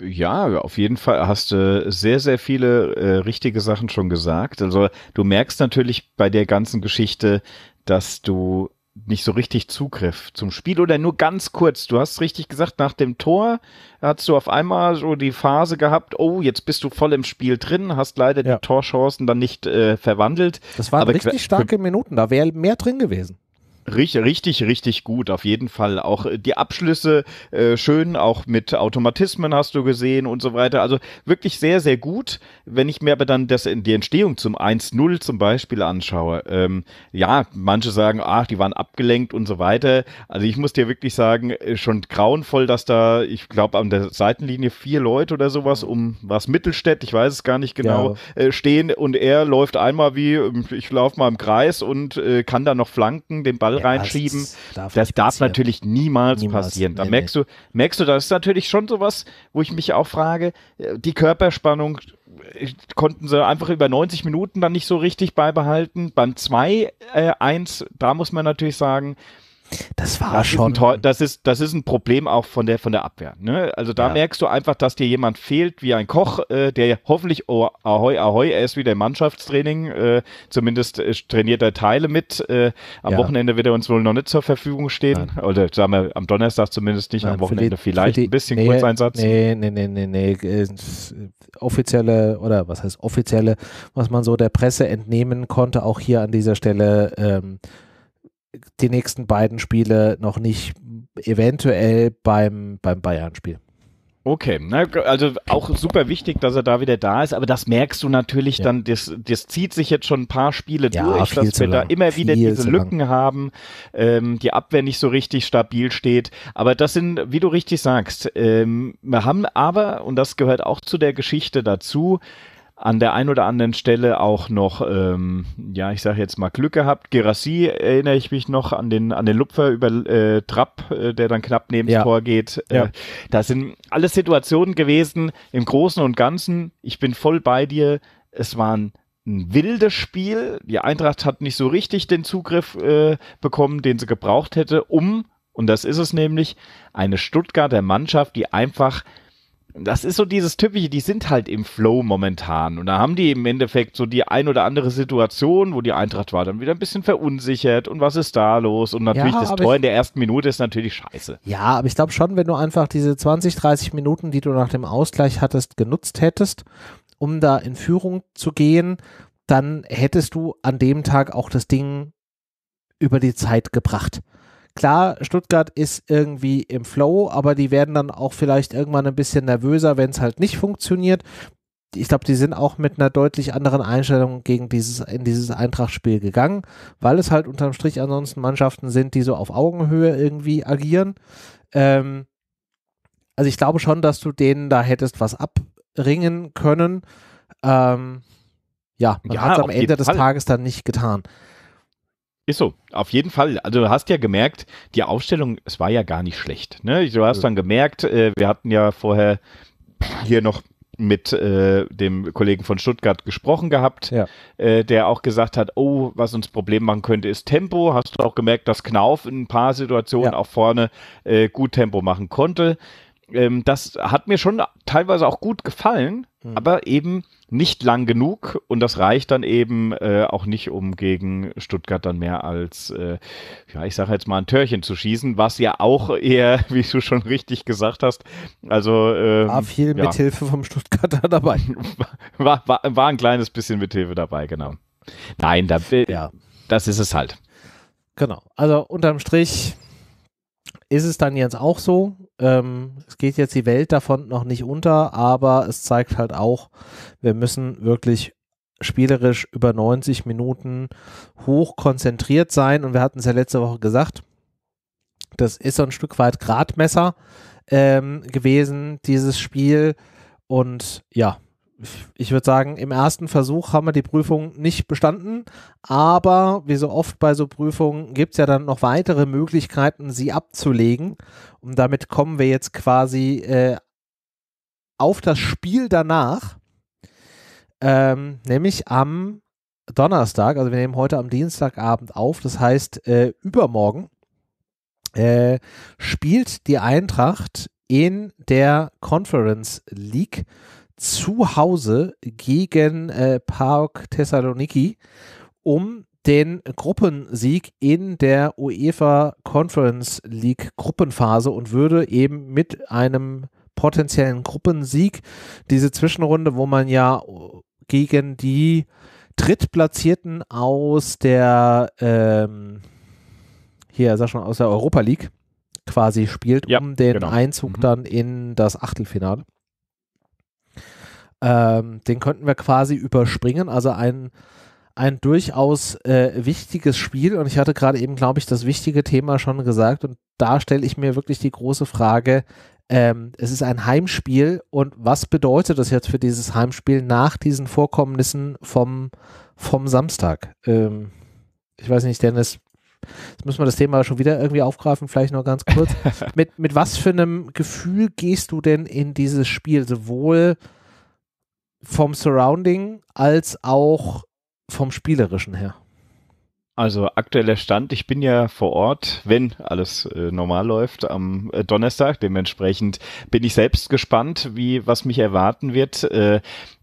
Ja, auf jeden Fall hast du sehr, sehr viele äh, richtige Sachen schon gesagt. Also du merkst natürlich bei der ganzen Geschichte, dass du nicht so richtig Zugriff zum Spiel oder nur ganz kurz. Du hast richtig gesagt, nach dem Tor hast du auf einmal so die Phase gehabt, oh, jetzt bist du voll im Spiel drin, hast leider ja. die Torchancen dann nicht äh, verwandelt. Das waren aber richtig starke Minuten, da wäre mehr drin gewesen. Richtig, richtig gut, auf jeden Fall. Auch die Abschlüsse äh, schön, auch mit Automatismen hast du gesehen und so weiter. Also wirklich sehr, sehr gut. Wenn ich mir aber dann das, die Entstehung zum eins null zum Beispiel anschaue, ähm, ja, manche sagen, ach, die waren abgelenkt und so weiter. Also ich muss dir wirklich sagen, schon grauenvoll, dass da, ich glaube, an der Seitenlinie vier Leute oder sowas um was Mittelstädt, ich weiß es gar nicht genau, ja. äh, stehen und er läuft einmal wie, ich laufe mal im Kreis und äh, kann da noch flanken, den Ball reinschieben. Das darf, das darf natürlich niemals, niemals passieren. Da nee, merkst du, merkst du, das ist natürlich schon sowas, wo ich mich auch frage, die Körperspannung konnten sie einfach über neunzig Minuten dann nicht so richtig beibehalten. Beim zwei eins, da muss man natürlich sagen, das war das schon. Ist ein, das, ist, das ist ein Problem auch von der, von der Abwehr. Ne? Also da ja. merkst du einfach, dass dir jemand fehlt, wie ein Koch, äh, der hoffentlich, oh, ahoi, ahoi, er ist wieder im Mannschaftstraining, äh, zumindest äh, trainiert er Teile mit. Äh, am ja. Wochenende wird er uns wohl noch nicht zur Verfügung stehen. Nein. Oder sagen wir, am Donnerstag zumindest nicht, Nein, am Wochenende die, vielleicht die, ein bisschen nee, Kurzeinsatz. Nee, nee, nee, nee, nee. Äh, offizielle, oder was heißt offizielle, was man so der Presse entnehmen konnte, auch hier an dieser Stelle, ähm, die nächsten beiden Spiele noch nicht, eventuell beim, beim Bayern-Spiel. Okay, also auch super wichtig, dass er da wieder da ist, aber das merkst du natürlich ja. dann, das, das zieht sich jetzt schon ein paar Spiele ja, durch, dass wir lang. da immer wieder viel diese Lücken lang. haben, ähm, die Abwehr nicht so richtig stabil steht, aber das sind, wie du richtig sagst, ähm, wir haben aber, und das gehört auch zu der Geschichte dazu, an der einen oder anderen Stelle auch noch, ähm, ja, ich sage jetzt mal Glück gehabt. Gerassi erinnere ich mich noch an den an den Lupfer über äh, Trapp, äh, der dann knapp neben ja. das Tor geht. Äh, ja. Das sind alles Situationen gewesen, im Großen und Ganzen. Ich bin voll bei dir. Es waren ein wildes Spiel. Die Eintracht hat nicht so richtig den Zugriff äh, bekommen, den sie gebraucht hätte, um, und das ist es nämlich, eine Stuttgarter Mannschaft, die einfach... Das ist so dieses Typische, die sind halt im Flow momentan und da haben die im Endeffekt so die ein oder andere Situation, wo die Eintracht war dann wieder ein bisschen verunsichert und was ist da los und natürlich ja, das Tor in der ersten Minute ist natürlich scheiße. Ja, aber ich glaube schon, wenn du einfach diese zwanzig, dreißig Minuten, die du nach dem Ausgleich hattest, genutzt hättest um da in Führung zu gehen, dann hättest du an dem Tag auch das Ding über die Zeit gebracht. Klar, Stuttgart ist irgendwie im Flow, aber die werden dann auch vielleicht irgendwann ein bisschen nervöser, wenn es halt nicht funktioniert. Ich glaube, die sind auch mit einer deutlich anderen Einstellung gegen dieses, in dieses Eintracht-Spiel gegangen, weil es halt unterm Strich ansonsten Mannschaften sind, die so auf Augenhöhe irgendwie agieren. Ähm, also ich glaube schon, dass du denen da hättest was abringen können. Ähm, ja, man ja, hat es am Ende des Fall. Tages dann nicht getan. Ist so, auf jeden Fall. Also du hast ja gemerkt, die Aufstellung, es war ja gar nicht schlecht. Ne? Du hast dann gemerkt, äh, wir hatten ja vorher hier noch mit äh, dem Kollegen von Stuttgart gesprochen gehabt, ja. äh, der auch gesagt hat, oh, was uns Problem machen könnte, ist Tempo. Hast du auch gemerkt, dass Knauf in ein paar Situationen ja. auch vorne äh, gut Tempo machen konnte. Ähm, das hat mir schon teilweise auch gut gefallen, mhm. aber eben nicht lang genug, und das reicht dann eben äh, auch nicht, um gegen Stuttgart dann mehr als, äh, ja, ich sage jetzt mal, ein Törchen zu schießen, was ja auch eher, wie du schon richtig gesagt hast, also ähm, war viel ja. Mithilfe vom Stuttgarter dabei. War, war, war ein kleines bisschen Mithilfe dabei, genau. Nein, da, ja. das ist es halt. Genau, also unterm Strich ist es dann jetzt auch so, ähm, es geht jetzt die Welt davon noch nicht unter, aber es zeigt halt auch, wir müssen wirklich spielerisch über neunzig Minuten hoch konzentriert sein, und wir hatten es ja letzte Woche gesagt, das ist so ein Stück weit Gradmesser ähm, gewesen, dieses Spiel, und ja, ich würde sagen, im ersten Versuch haben wir die Prüfung nicht bestanden, aber wie so oft bei so Prüfungen gibt es ja dann noch weitere Möglichkeiten, sie abzulegen, und damit kommen wir jetzt quasi äh, auf das Spiel danach, ähm, nämlich am Donnerstag, also wir nehmen heute am Dienstagabend auf, das heißt äh, übermorgen äh, spielt die Eintracht in der Conference League zu Hause gegen äh, P A O K Thessaloniki um den Gruppensieg in der UEFA Conference League Gruppenphase und würde eben mit einem potenziellen Gruppensieg diese Zwischenrunde, wo man ja gegen die Drittplatzierten aus der ähm, hier, sag schon, aus der Europa League quasi spielt, ja, um den genau. Einzug mhm. dann in das Achtelfinale. Ähm, den könnten wir quasi überspringen, also ein, ein durchaus äh, wichtiges Spiel, und ich hatte gerade eben, glaube ich, das wichtige Thema schon gesagt, und da stelle ich mir wirklich die große Frage, ähm, es ist ein Heimspiel, und was bedeutet das jetzt für dieses Heimspiel nach diesen Vorkommnissen vom, vom Samstag? Ähm, ich weiß nicht, Dennis, jetzt müssen wir das Thema schon wieder irgendwie aufgreifen, vielleicht noch ganz kurz. Mit, mit was für einem Gefühl gehst du denn in dieses Spiel, sowohl vom Surrounding als auch vom Spielerischen her? Also aktueller Stand, ich bin ja vor Ort, wenn alles äh, normal läuft, am äh, Donnerstag. Dementsprechend bin ich selbst gespannt, wie was mich erwarten wird. Äh,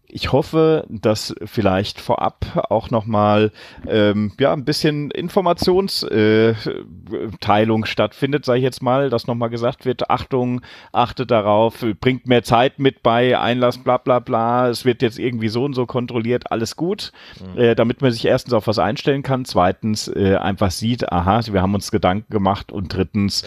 Ich hoffe, dass vielleicht vorab auch nochmal ähm, ja, ein bisschen Informationsteilung stattfindet, sage ich jetzt mal, dass nochmal gesagt wird, Achtung, achtet darauf, bringt mehr Zeit mit bei, Einlass, bla bla bla, es wird jetzt irgendwie so und so kontrolliert, alles gut, mhm. äh, damit man sich erstens auf was einstellen kann, zweitens äh, einfach sieht, aha, wir haben uns Gedanken gemacht, und drittens,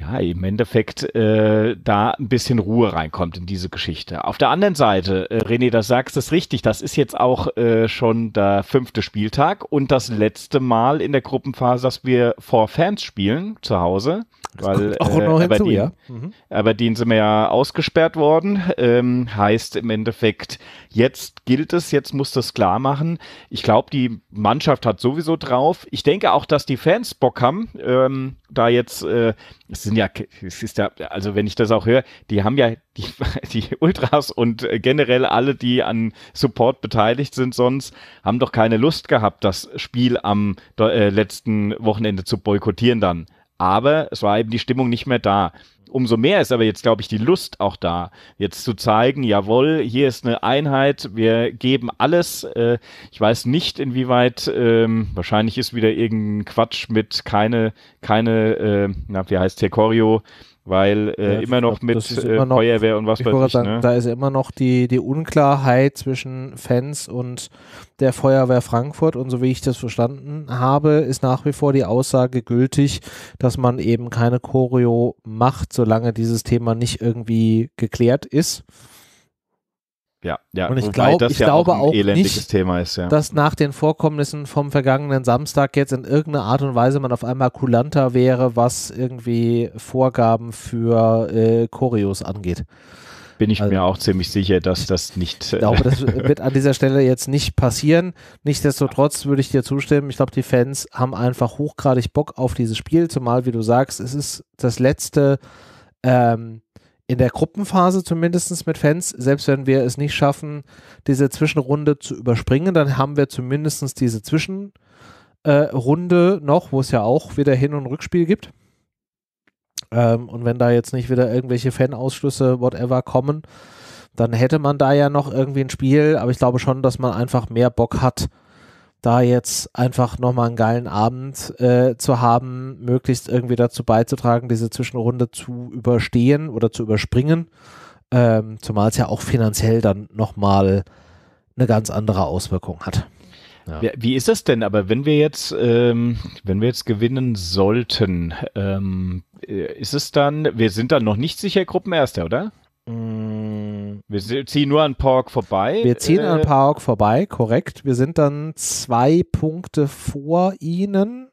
ja, im Endeffekt äh, da ein bisschen Ruhe reinkommt in diese Geschichte. Auf der anderen Seite, äh, René, das sagst du richtig, das ist jetzt auch äh, schon der fünfte Spieltag und das letzte Mal in der Gruppenphase, dass wir vor Fans spielen, zu Hause. Weil, auch äh, noch hinzu, Aberdeen, ja. Mhm. Aberdeen sind wir ja ausgesperrt worden, ähm, heißt im Endeffekt, jetzt gilt es, jetzt muss das klar machen. Ich glaube, die Mannschaft hat sowieso drauf. Ich denke auch, dass die Fans Bock haben, ähm, da jetzt, äh, es sind ja, es ist ja, also wenn ich das auch höre, die haben ja die, die Ultras und generell alle, die an Support beteiligt sind sonst, haben doch keine Lust gehabt, das Spiel am äh, letzten Wochenende zu boykottieren dann. Aber es war eben die Stimmung nicht mehr da. Umso mehr ist aber jetzt, glaube ich, die Lust auch da, jetzt zu zeigen, jawohl, hier ist eine Einheit, wir geben alles. Äh, ich weiß nicht, inwieweit, ähm, wahrscheinlich ist wieder irgendein Quatsch mit keine, keine äh, na, wie heißt der, Choreo, weil äh, ja, immer noch glaub, mit immer noch, Feuerwehr und was ich weiß ich. Sagen, ne? Da ist immer noch die, die Unklarheit zwischen Fans und der Feuerwehr Frankfurt, und so wie ich das verstanden habe, ist nach wie vor die Aussage gültig, dass man eben keine Choreo macht, solange dieses Thema nicht irgendwie geklärt ist. Ja, ja. Und ich, glaub, das ich ja glaube auch, ein elendiges auch nicht, Thema ist, ja. dass nach den Vorkommnissen vom vergangenen Samstag jetzt in irgendeiner Art und Weise man auf einmal kulanter wäre, was irgendwie Vorgaben für äh, Choreos angeht. Bin ich also, mir auch ziemlich sicher, dass das nicht... Ich glaube, das wird an dieser Stelle jetzt nicht passieren. Nichtsdestotrotz würde ich dir zustimmen. Ich glaube, die Fans haben einfach hochgradig Bock auf dieses Spiel, zumal, wie du sagst, es ist das letzte... Ähm, in der Gruppenphase zumindest mit Fans, selbst wenn wir es nicht schaffen, diese Zwischenrunde zu überspringen, dann haben wir zumindest diese Zwischenrunde äh, noch, wo es ja auch wieder Hin- und Rückspiel gibt. Ähm, und wenn da jetzt nicht wieder irgendwelche Fanausschlüsse, whatever, kommen, dann hätte man da ja noch irgendwie ein Spiel, aber ich glaube schon, dass man einfach mehr Bock hat, da jetzt einfach nochmal einen geilen Abend äh, zu haben, möglichst irgendwie dazu beizutragen, diese Zwischenrunde zu überstehen oder zu überspringen, ähm, zumal es ja auch finanziell dann nochmal eine ganz andere Auswirkung hat. Ja. Wie ist das denn aber, wenn wir jetzt, ähm, wenn wir jetzt gewinnen sollten, ähm, ist es dann, wir sind dann noch nicht sicher Gruppenerster, oder? Wir ziehen nur an P A O K vorbei. Wir ziehen äh, an P A O K vorbei, korrekt. Wir sind dann zwei Punkte vor ihnen.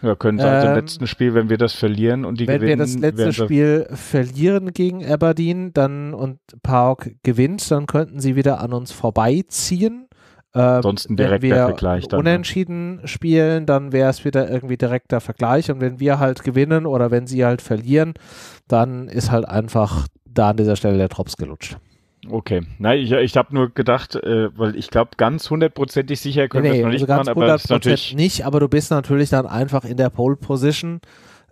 Wir können ähm, also im letzten Spiel, wenn wir das verlieren und die wenn gewinnen. Wenn wir das letzte Spiel das verlieren gegen Aberdeen dann und P A O K gewinnt, dann könnten sie wieder an uns vorbeiziehen. Ähm, Ansonsten direkter Vergleich. Wenn wir unentschieden dann spielen, dann wäre es wieder irgendwie direkter Vergleich. Und wenn wir halt gewinnen oder wenn sie halt verlieren, dann ist halt einfach da an dieser Stelle der Drops gelutscht. Okay, nein, ich, ich habe nur gedacht, äh, weil ich glaube, ganz hundertprozentig sicher können nee, wir es noch also nicht ganz machen, aber das ist natürlich nicht, aber du bist natürlich dann einfach in der Pole-Position.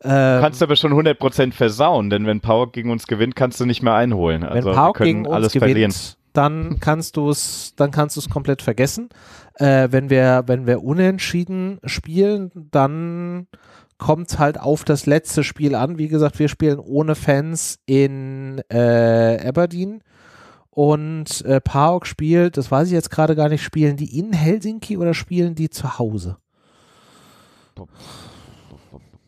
Du ähm, kannst aber schon hundert Prozent versauen, denn wenn P A O K gegen uns gewinnt, kannst du nicht mehr einholen. Also wenn P A O K gegen alles uns gewinnt, verlieren. dann kannst du es dann kannst du es komplett vergessen. Äh, wenn wir, wenn wir unentschieden spielen, dann kommt halt auf das letzte Spiel an. Wie gesagt, wir spielen ohne Fans in äh, Aberdeen und äh, P A O K spielt, das weiß ich jetzt gerade gar nicht, spielen die in Helsinki oder spielen die zu Hause?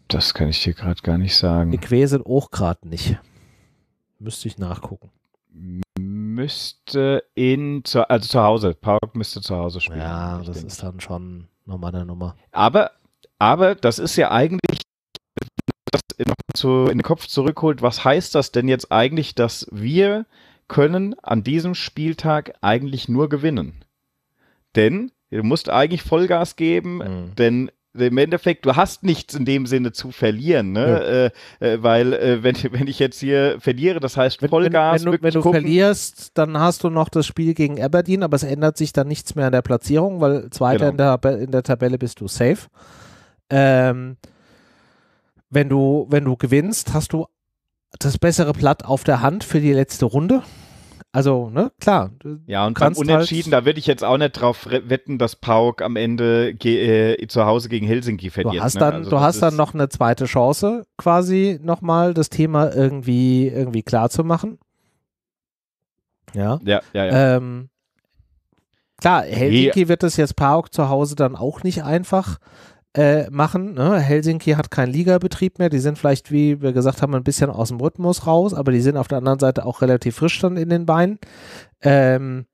Das kann ich dir gerade gar nicht sagen. Die Quäse sind auch gerade nicht. Müsste ich nachgucken. Müsste in, also zu Hause, P A O K müsste zu Hause spielen. Ja, das ist dann schon nochmal eine Nummer. Aber Aber das ist ja eigentlich, das in den Kopf zurückholt, was heißt das denn jetzt eigentlich, dass wir können an diesem Spieltag eigentlich nur gewinnen? Denn du musst eigentlich Vollgas geben, mhm. denn im Endeffekt, du hast nichts in dem Sinne zu verlieren, ne? Ja. Äh, äh, weil äh, wenn, wenn ich jetzt hier verliere, das heißt Vollgas. Wenn, wenn, wenn, du, wenn du verlierst, dann hast du noch das Spiel gegen Aberdeen, aber es ändert sich dann nichts mehr an der Platzierung, weil Zweiter genau. in, der, in der Tabelle bist du safe. Ähm, wenn du, wenn du gewinnst, hast du das bessere Blatt auf der Hand für die letzte Runde. Also, ne, klar. Ja, und beim Unentschieden, halt, da würde ich jetzt auch nicht drauf wetten, dass P A O K am Ende äh, zu Hause gegen Helsinki verliert. Du hast, ne? dann, also du hast dann noch eine zweite Chance, quasi nochmal das Thema irgendwie, irgendwie klar zu machen. Ja, ja, ja. ja. Ähm, klar, Helsinki ja. wird es jetzt P A O K zu Hause dann auch nicht einfach machen. Ne? Helsinki hat keinen Ligabetrieb mehr, die sind vielleicht, wie wir gesagt haben, ein bisschen aus dem Rhythmus raus, aber die sind auf der anderen Seite auch relativ frisch dann in den Beinen. Ähm,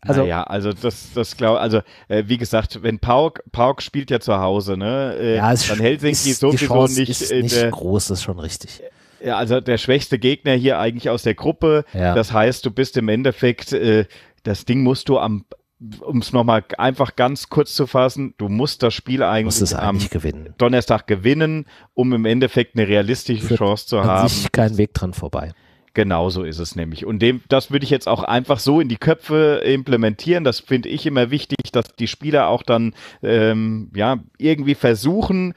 also ja, naja, also das, das glaube also äh, wie gesagt, wenn P A O K, P A O K spielt ja zu Hause, ne? Äh, ja, dann Helsinki ist sowieso nicht, ist nicht äh, groß, das ist schon richtig. Ja, also der schwächste Gegner hier eigentlich aus der Gruppe, ja. Das heißt, du bist im Endeffekt, äh, das Ding musst du am um es nochmal einfach ganz kurz zu fassen, du musst das Spiel eigentlich, eigentlich am gewinnen. Donnerstag gewinnen, um im Endeffekt eine realistische Für Chance zu an haben. Sich kein Weg dran vorbei. Genau so ist es nämlich. Und dem, das würde ich jetzt auch einfach so in die Köpfe implementieren. Das finde ich immer wichtig, dass die Spieler auch dann ähm, ja, irgendwie versuchen,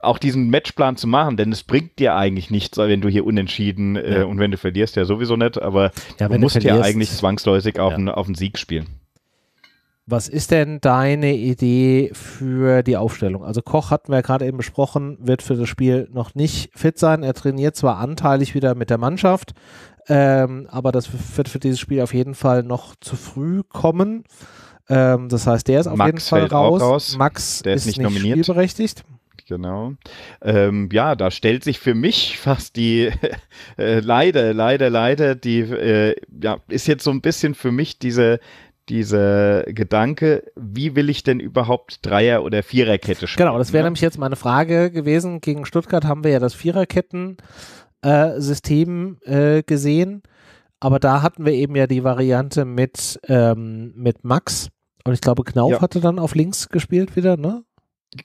auch diesen Matchplan zu machen, denn es bringt dir eigentlich nichts, wenn du hier unentschieden ja. äh, und wenn du verlierst, ja sowieso nicht, aber ja, du musst du ja eigentlich zwangsläufig auf, ja. einen, auf einen Sieg spielen. Was ist denn deine Idee für die Aufstellung? Also Koch, hatten wir ja gerade eben besprochen, wird für das Spiel noch nicht fit sein. Er trainiert zwar anteilig wieder mit der Mannschaft, ähm, aber das wird für dieses Spiel auf jeden Fall noch zu früh kommen. Ähm, das heißt, der ist auf Max jeden Fall raus. raus. Max der ist, ist nicht, nicht nominiert. Spielberechtigt. Genau. Ähm, ja, da stellt sich für mich fast die, äh, leider, leider, leider, die äh, ja, ist jetzt so ein bisschen für mich diese... Dieser Gedanke, wie will ich denn überhaupt Dreier- oder Viererkette spielen? Genau, das wäre nämlich jetzt meine Frage gewesen. Gegen Stuttgart haben wir ja das Viererketten-System äh, äh, gesehen, aber da hatten wir eben ja die Variante mit, ähm, mit Max und ich glaube Knauf ja. hatte dann auf links gespielt wieder, ne?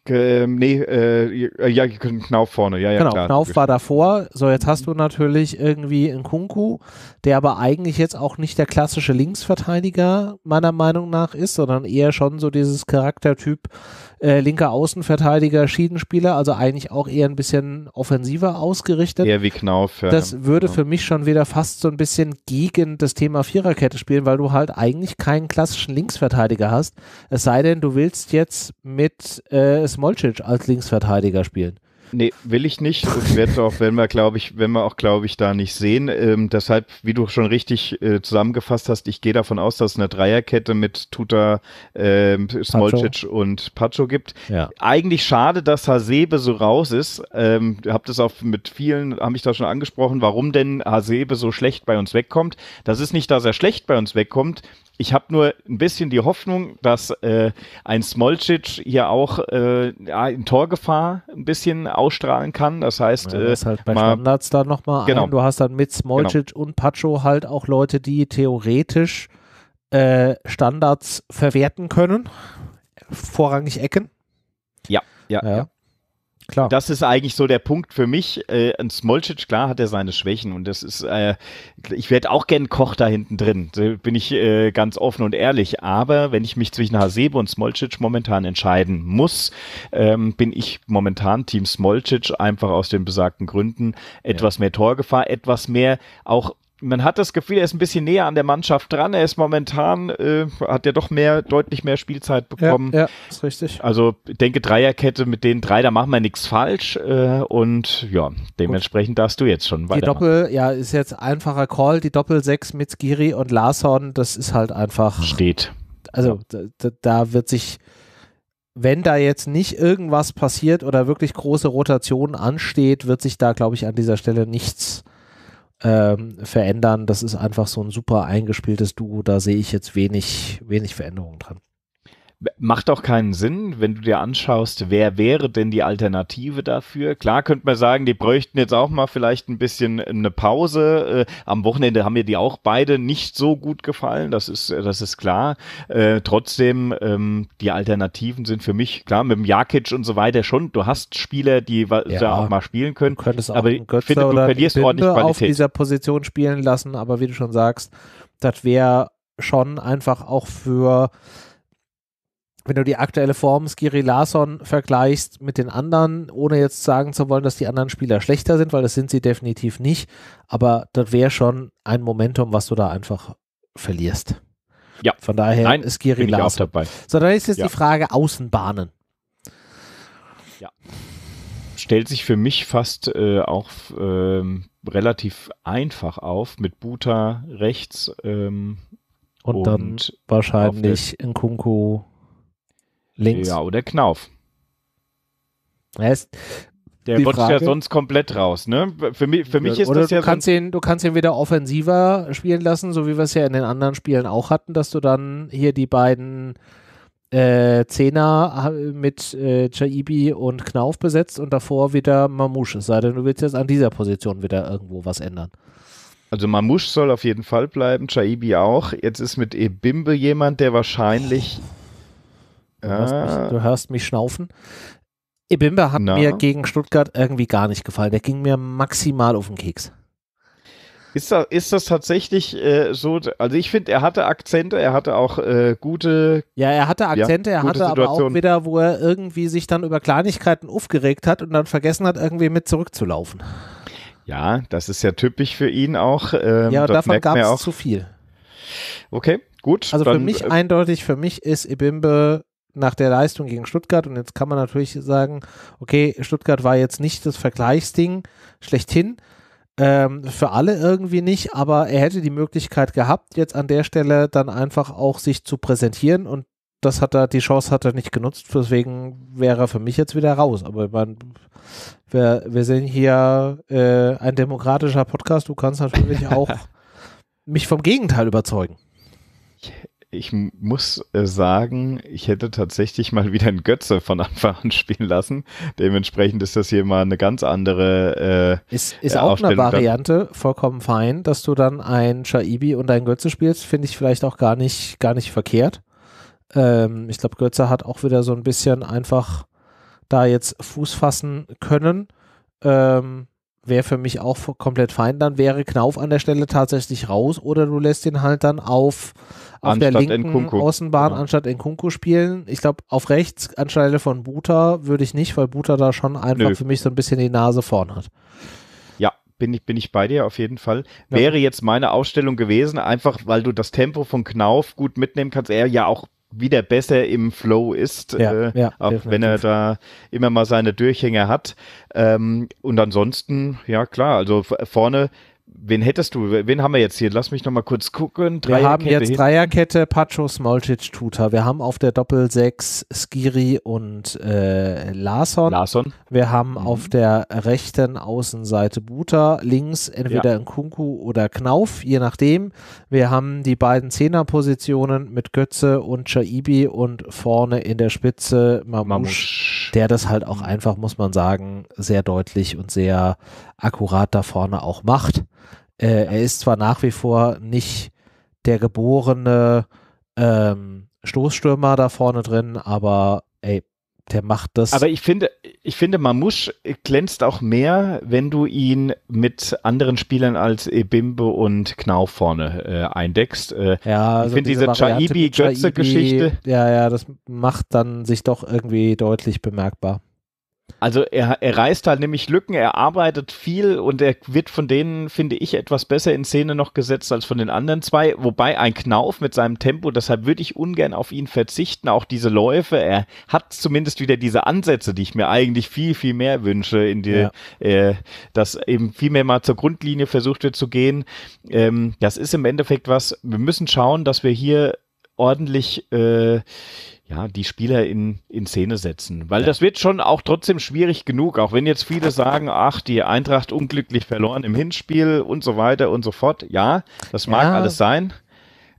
Ähm, nee, äh, ja, Knauf vorne, ja, ja, genau, klar. Knauf war davor, so jetzt hast du natürlich irgendwie einen Kunku, der aber eigentlich jetzt auch nicht der klassische Linksverteidiger meiner Meinung nach ist, sondern eher schon so dieses Charaktertyp äh, linker Außenverteidiger, Schiedenspieler, also eigentlich auch eher ein bisschen offensiver ausgerichtet. Eher wie Knauf. Ja. Das würde ja. für mich schon wieder fast so ein bisschen gegen das Thema Viererkette spielen, weil du halt eigentlich keinen klassischen Linksverteidiger hast, es sei denn, du willst jetzt mit äh, Smolcic als Linksverteidiger spielen. Nee, will ich nicht. Und wird auch, wenn wir, glaube ich, wenn wir auch, glaube ich, da nicht sehen. Ähm, deshalb, wie du schon richtig äh, zusammengefasst hast, ich gehe davon aus, dass es eine Dreierkette mit Tuta, äh, Smolcic Pacho. und Pacho gibt. Ja. Eigentlich schade, dass Hasebe so raus ist. Ähm, hab das auch mit vielen, habe ich da schon angesprochen, warum denn Hasebe so schlecht bei uns wegkommt. Das ist nicht, dass er schlecht bei uns wegkommt. Ich habe nur ein bisschen die Hoffnung, dass äh, ein Smolcic hier auch äh, ja, in Torgefahr ein bisschen ausstrahlen kann. Das heißt, ja, das äh, halt bei mal, Standards dann nochmal genau. ein. Du hast dann mit Smolcic genau. und Pacho halt auch Leute, die theoretisch äh, Standards verwerten können. Vorrangig Ecken. Ja, ja, ja. ja. Klar. Das ist eigentlich so der Punkt für mich. Äh, ein Smolcic, klar, hat er seine Schwächen und das ist, äh, ich werde auch gern Koch da hinten drin, da bin ich äh, ganz offen und ehrlich, aber wenn ich mich zwischen Hasebe und Smolcic momentan entscheiden muss, ähm, bin ich momentan Team Smolcic, einfach aus den besagten Gründen, etwas ja. mehr Torgefahr, etwas mehr auch. Man hat das Gefühl, er ist ein bisschen näher an der Mannschaft dran. Er ist momentan, äh, hat ja doch mehr, deutlich mehr Spielzeit bekommen. Ja, ja, ist richtig. Also ich denke, Dreierkette mit den drei, da machen wir nichts falsch. Äh, und ja, dementsprechend Gut. darfst du jetzt schon weitermachen. Die Doppel, ja, ist jetzt einfacher Call. Die Doppel sechs mit Skiri und Larsson, das ist halt einfach... Steht. Also ja. da, da wird sich... Wenn da jetzt nicht irgendwas passiert oder wirklich große Rotation ansteht, wird sich da, glaube ich, an dieser Stelle nichts... Ähm, verändern. Das ist einfach so ein super eingespieltes Duo. Da sehe ich jetzt wenig, wenig Veränderungen dran. Macht auch keinen Sinn, wenn du dir anschaust, wer wäre denn die Alternative dafür? Klar könnte man sagen, die bräuchten jetzt auch mal vielleicht ein bisschen eine Pause. Äh, am Wochenende haben mir die auch beide nicht so gut gefallen, das ist, das ist klar. Äh, trotzdem, ähm, die Alternativen sind für mich, klar, mit dem Jakic und so weiter schon, du hast Spieler, die ja, da auch mal spielen können, du aber ich finde, du verlierst ordentlich Qualität. Auf dieser Position spielen lassen, aber wie du schon sagst, das wäre schon einfach auch für... Wenn du die aktuelle Form Skiri Larsson vergleichst mit den anderen, ohne jetzt sagen zu wollen, dass die anderen Spieler schlechter sind, weil das sind sie definitiv nicht, aber das wäre schon ein Momentum, was du da einfach verlierst. Ja. Von daher Nein, ist Skiri Larsson. Dabei. So, dann ist jetzt ja. die Frage Außenbahnen. Ja. Stellt sich für mich fast äh, auch ähm, relativ einfach auf, mit Buta rechts ähm, und, und dann wahrscheinlich Nkunku links. Ja, oder Knauf. Heißt, der rutscht ja sonst komplett raus, ne? Für mich, für mich ist das ja... Du kannst ihn, du kannst ihn wieder offensiver spielen lassen, so wie wir es ja in den anderen Spielen auch hatten, dass du dann hier die beiden äh, Zehner mit äh, Chaibi und Knauf besetzt und davor wieder Mamouche. Es sei denn, du willst jetzt an dieser Position wieder irgendwo was ändern. Also Mamouche soll auf jeden Fall bleiben, Chaibi auch. Jetzt ist mit Ebimbe jemand, der wahrscheinlich... Du hörst, mich, du hörst mich schnaufen. Ebimbe hat Na. mir gegen Stuttgart irgendwie gar nicht gefallen. Der ging mir maximal auf den Keks. Ist das, ist das tatsächlich äh, so? Also ich finde, er hatte Akzente, er hatte auch äh, gute... Ja, er hatte Akzente, ja, er hatte Situation. Aber auch wieder, wo er irgendwie sich dann über Kleinigkeiten aufgeregt hat und dann vergessen hat, irgendwie mit zurückzulaufen. Ja, das ist ja typisch für ihn auch. Ähm, ja, davon gab es zu viel. Okay. Gut. Also dann, für mich äh, eindeutig, für mich ist Ebimbe nach der Leistung gegen Stuttgart, und jetzt kann man natürlich sagen, okay, Stuttgart war jetzt nicht das Vergleichsding schlechthin, ähm, für alle irgendwie nicht, aber er hätte die Möglichkeit gehabt, jetzt an der Stelle dann einfach auch sich zu präsentieren, und das hat er, die Chance hat er nicht genutzt, deswegen wäre er für mich jetzt wieder raus. Aber man, wir, wir sind hier äh, ein demokratischer Podcast, du kannst natürlich auch mich vom Gegenteil überzeugen. Ich muss sagen, ich hätte tatsächlich mal wieder einen Götze von Anfang an spielen lassen. Dementsprechend ist das hier mal eine ganz andere äh, Ist, ist auch eine Variante, vollkommen fein, dass du dann einen Schaibi und einen Götze spielst, finde ich vielleicht auch gar nicht, gar nicht verkehrt. Ähm, ich glaube, Götze hat auch wieder so ein bisschen einfach da jetzt Fuß fassen können. Ähm, wäre für mich auch komplett fein, dann wäre Knauf an der Stelle tatsächlich raus, oder du lässt ihn halt dann auf, auf der linken Nkunku. Außenbahn ja. anstatt Nkunku spielen. Ich glaube, auf rechts anstelle von Buta würde ich nicht, weil Buta da schon einfach Nö. für mich so ein bisschen die Nase vorn hat. Ja, bin ich, bin ich bei dir auf jeden Fall. Ja. Wäre jetzt meine Ausstellung gewesen, einfach weil du das Tempo von Knauf gut mitnehmen kannst, er ja auch wieder besser im Flow ist, ja, äh, ja, auch definitiv. Wenn er da immer mal seine Durchhänger hat. Ähm, und ansonsten, ja klar, also vorne, wen hättest du, wen haben wir jetzt hier? Lass mich nochmal kurz gucken. Dreier wir haben Kette jetzt hin. Dreierkette, Pacho, Smolcic, Tuta. Wir haben auf der Doppel sechs Skiri und äh, Larsson. Larsson. Wir haben mhm. auf der rechten Außenseite Buta, links entweder ja. Nkunku oder Knauf, je nachdem. Wir haben die beiden Zehnerpositionen mit Götze und Schaibi und vorne in der Spitze Mamouche, der das halt auch einfach, muss man sagen, sehr deutlich und sehr akkurat da vorne auch macht. Äh, er ist zwar nach wie vor nicht der geborene ähm, Stoßstürmer da vorne drin, aber ey, der macht das. Aber ich finde, ich finde, Mamouche glänzt auch mehr, wenn du ihn mit anderen Spielern als Ebimbe und Knauf vorne äh, eindeckst. Äh, ja, also ich finde diese, diese Chaibi-Götze-Geschichte. Ja, ja, das macht dann sich doch irgendwie deutlich bemerkbar. Also er, er reißt halt nämlich Lücken, er arbeitet viel und er wird von denen, finde ich, etwas besser in Szene noch gesetzt als von den anderen zwei. Wobei ein Knauf mit seinem Tempo, deshalb würde ich ungern auf ihn verzichten, auch diese Läufe. Er hat zumindest wieder diese Ansätze, die ich mir eigentlich viel, viel mehr wünsche, in die, ja. äh, dass eben viel mehr mal zur Grundlinie versucht wird zu gehen. Ähm, das ist im Endeffekt was, wir müssen schauen, dass wir hier ordentlich äh, ja, die Spieler in, in Szene setzen. Weil das wird schon auch trotzdem schwierig genug, auch wenn jetzt viele sagen, ach, die Eintracht unglücklich verloren im Hinspiel und so weiter und so fort. Ja, das mag ja. alles sein.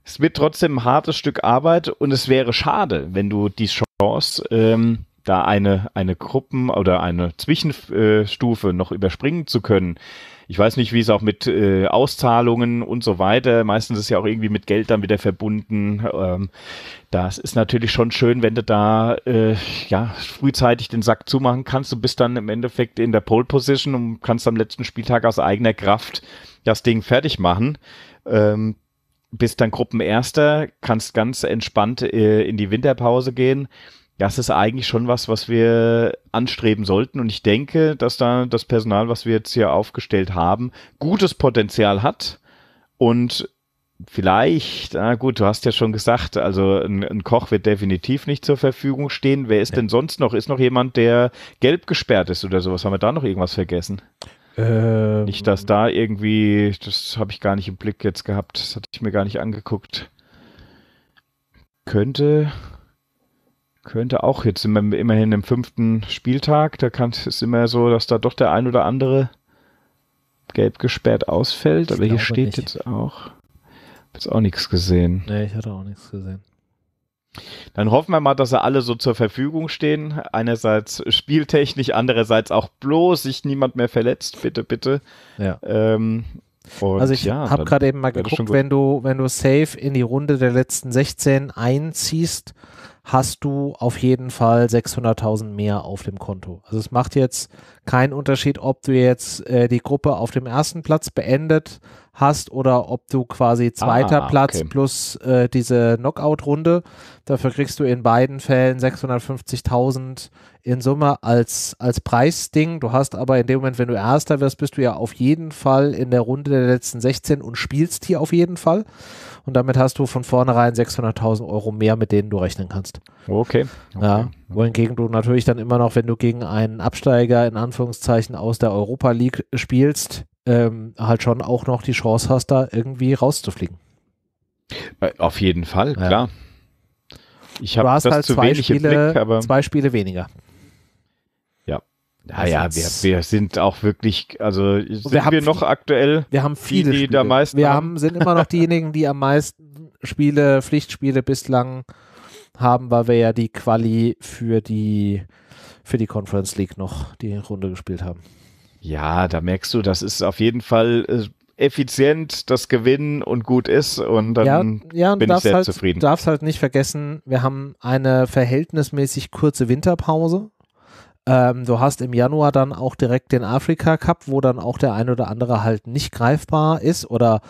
Es wird trotzdem ein hartes Stück Arbeit und es wäre schade, wenn du die Chance, ähm, da eine, eine Gruppen- oder eine Zwischenstufe noch überspringen zu können. Ich weiß nicht, wie es auch mit äh, Auszahlungen und so weiter, meistens ist ja auch irgendwie mit Geld dann wieder verbunden. Ähm, das ist natürlich schon schön, wenn du da äh, ja, frühzeitig den Sack zumachen kannst. Du bist dann im Endeffekt in der Pole Position und kannst am letzten Spieltag aus eigener Kraft das Ding fertig machen. Ähm, bist dann Gruppenerster, kannst ganz entspannt äh, in die Winterpause gehen. Das ist eigentlich schon was, was wir anstreben sollten. Und ich denke, dass da das Personal, was wir jetzt hier aufgestellt haben, gutes Potenzial hat. Und vielleicht, na gut, du hast ja schon gesagt, also ein, ein Koch wird definitiv nicht zur Verfügung stehen. Wer ist ja. denn sonst noch? Ist noch jemand, der gelb gesperrt ist oder sowas? Haben wir da noch irgendwas vergessen? Ähm. Nicht, dass da irgendwie, das habe ich gar nicht im Blick jetzt gehabt. Das hatte ich mir gar nicht angeguckt. Könnte... Könnte auch, jetzt sind wir immerhin im fünften Spieltag, da kann es immer so, dass da doch der ein oder andere gelb gesperrt ausfällt, aber hier steht jetzt auch, ich habe jetzt auch nichts gesehen. Nee, ich hatte auch nichts gesehen. Dann hoffen wir mal, dass sie alle so zur Verfügung stehen, einerseits spieltechnisch, andererseits auch bloß sich niemand mehr verletzt, bitte, bitte. Ja. Ähm, Und also ich ja, habe gerade eben mal geguckt, wenn du, wenn du safe in die Runde der letzten sechzehn einziehst, hast du auf jeden Fall sechshunderttausend mehr auf dem Konto. Also es macht jetzt keinen Unterschied, ob du jetzt äh, die Gruppe auf dem ersten Platz beendet hast oder ob du quasi zweiter ah, Platz okay. plus äh, diese Knockout-Runde. Dafür kriegst du in beiden Fällen sechshundertfünfzigtausend in Summe als, als Preisding. Du hast aber in dem Moment, wenn du Erster wirst, bist du ja auf jeden Fall in der Runde der letzten sechzehn und spielst hier auf jeden Fall. Und damit hast du von vornherein sechshunderttausend Euro mehr, mit denen du rechnen kannst. Okay. okay. Ja, wohingegen du natürlich dann immer noch, wenn du gegen einen Absteiger in Anführungszeichen aus der Europa League spielst, Ähm, halt schon auch noch die Chance hast, da irgendwie rauszufliegen. Auf jeden Fall, ja. Klar. Ich habe das halt zu zwei wenig Spiele, im Blick, aber zwei Spiele weniger. Ja, naja, also wir, wir sind auch wirklich, also sind wir, wir noch viel, aktuell wir haben viele die, die Spiele. Da meisten wir haben, sind immer noch diejenigen, die am meisten Spiele, Pflichtspiele bislang haben, weil wir ja die Quali für die, für die Conference League noch die Runde gespielt haben. Ja, da merkst du, das ist auf jeden Fall äh, effizient, das Gewinnen und gut ist und dann ja, ja, bin ich sehr halt, zufrieden. Du darfst halt nicht vergessen, wir haben eine verhältnismäßig kurze Winterpause. Ähm, du hast im Januar dann auch direkt den Afrika Cup, wo dann auch der ein oder andere halt nicht greifbar ist oder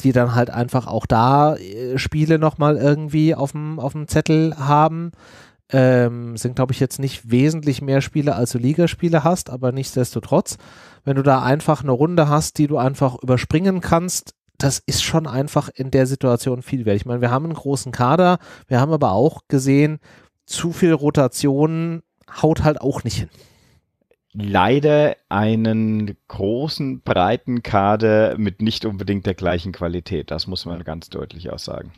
die dann halt einfach auch da äh, Spiele nochmal irgendwie auf dem Zettel haben. Ähm, sind, glaube ich, jetzt nicht wesentlich mehr Spiele, als du Ligaspiele hast, aber nichtsdestotrotz, wenn du da einfach eine Runde hast, die du einfach überspringen kannst, das ist schon einfach in der Situation viel wert. Ich meine, wir haben einen großen Kader, wir haben aber auch gesehen, zu viel Rotation haut halt auch nicht hin. Leider einen großen, breiten Kader mit nicht unbedingt der gleichen Qualität, das muss man ganz deutlich auch sagen.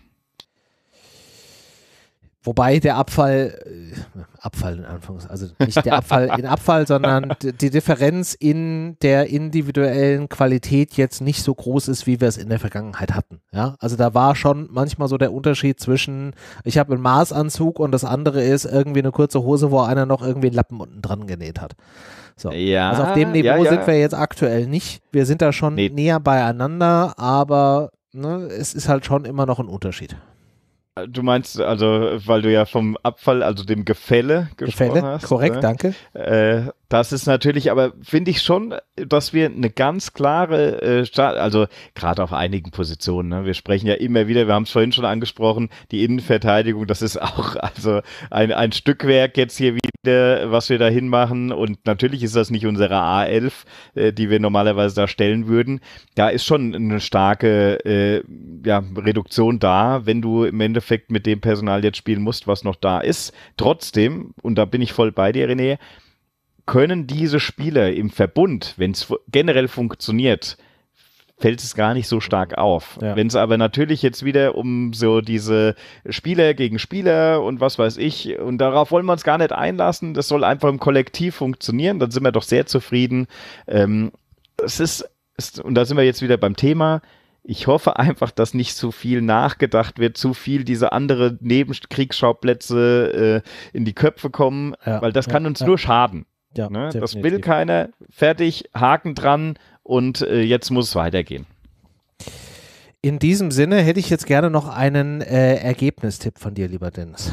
Wobei der Abfall, Abfall in Anführungszeichen, also nicht der Abfall in Abfall, sondern die Differenz in der individuellen Qualität jetzt nicht so groß ist, wie wir es in der Vergangenheit hatten. Ja? Also da war schon manchmal so der Unterschied zwischen, ich habe einen Maßanzug und das andere ist irgendwie eine kurze Hose, wo einer noch irgendwie einen Lappen unten dran genäht hat. So. Ja, also auf dem Niveau ja, ja. sind wir jetzt aktuell nicht. Wir sind da schon nee. näher beieinander, aber ne, es ist halt schon immer noch ein Unterschied. Du meinst, also, weil du ja vom Abfall, also dem Gefälle gesprochen Gefälle, hast. Korrekt, ne? Danke. Äh, das ist natürlich, aber finde ich schon, dass wir eine ganz klare, äh, Start, also gerade auf einigen Positionen, ne? Wir sprechen ja immer wieder, wir haben es vorhin schon angesprochen, die Innenverteidigung, das ist auch also ein, ein Stückwerk jetzt hier wieder, was wir da hinmachen und natürlich ist das nicht unsere A elf, äh, die wir normalerweise da stellen würden. Da ist schon eine starke äh, ja, Reduktion da, wenn du im Endeffekt mit dem Personal jetzt spielen musst, was noch da ist. Trotzdem, und da bin ich voll bei dir, René, können diese Spieler im Verbund, wenn es generell funktioniert, fällt es gar nicht so stark auf. Ja. Wenn es aber natürlich jetzt wieder um so diese Spieler gegen Spieler und was weiß ich, und darauf wollen wir uns gar nicht einlassen, das soll einfach im Kollektiv funktionieren, dann sind wir doch sehr zufrieden. Ähm, es ist, es, und da sind wir jetzt wieder beim Thema. Ich hoffe einfach, dass nicht zu viel nachgedacht wird, zu viel diese andere Nebenkriegsschauplätze äh, in die Köpfe kommen, ja, weil das ja, kann uns ja. nur schaden. Ja, ne? Das will keiner. Fertig, Haken dran und äh, jetzt muss es weitergehen. In diesem Sinne hätte ich jetzt gerne noch einen äh, Ergebnistipp von dir, lieber Dennis.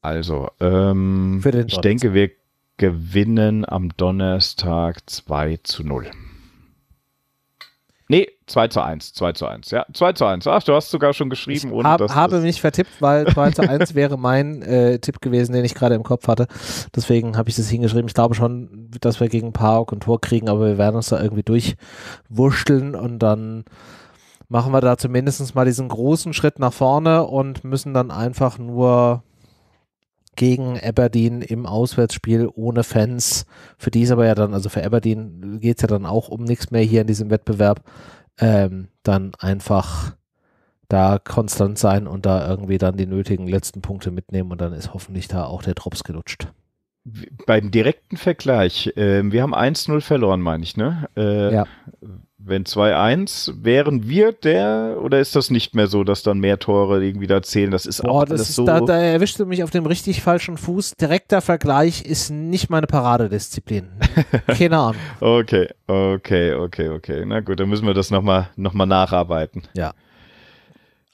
Also, ähm, Für den ich denke, wir gewinnen am Donnerstag zwei zu null. Nee, zwei zu eins, zwei zu eins, ja, zwei zu eins. Ach, du hast sogar schon geschrieben. Ich ohne, hab, dass habe mich vertippt, weil zwei zu eins wäre mein äh, Tipp gewesen, den ich gerade im Kopf hatte. Deswegen habe ich das hingeschrieben. Ich glaube schon, dass wir gegen P A O K ein Tor kriegen, aber wir werden uns da irgendwie durchwurschteln und dann machen wir da zumindest mal diesen großen Schritt nach vorne und müssen dann einfach nur gegen Aberdeen im Auswärtsspiel ohne Fans, für die ist aber ja dann, also für Aberdeen geht es ja dann auch um nichts mehr hier in diesem Wettbewerb, ähm, dann einfach da konstant sein und da irgendwie dann die nötigen letzten Punkte mitnehmen und dann ist hoffentlich da auch der Drops gelutscht. Beim direkten Vergleich, äh, wir haben eins zu null verloren, meine ich, ne? Äh, ja. Wenn zwei zu eins, wären wir der, oder ist das nicht mehr so, dass dann mehr Tore irgendwie da zählen? Das ist Boah, auch das ist so. Da, da erwischte mich auf dem richtig falschen Fuß. Direkter Vergleich ist nicht meine Paradedisziplin. Keine Ahnung. Okay, okay, okay, okay. Na gut, dann müssen wir das nochmal noch mal nacharbeiten. Ja.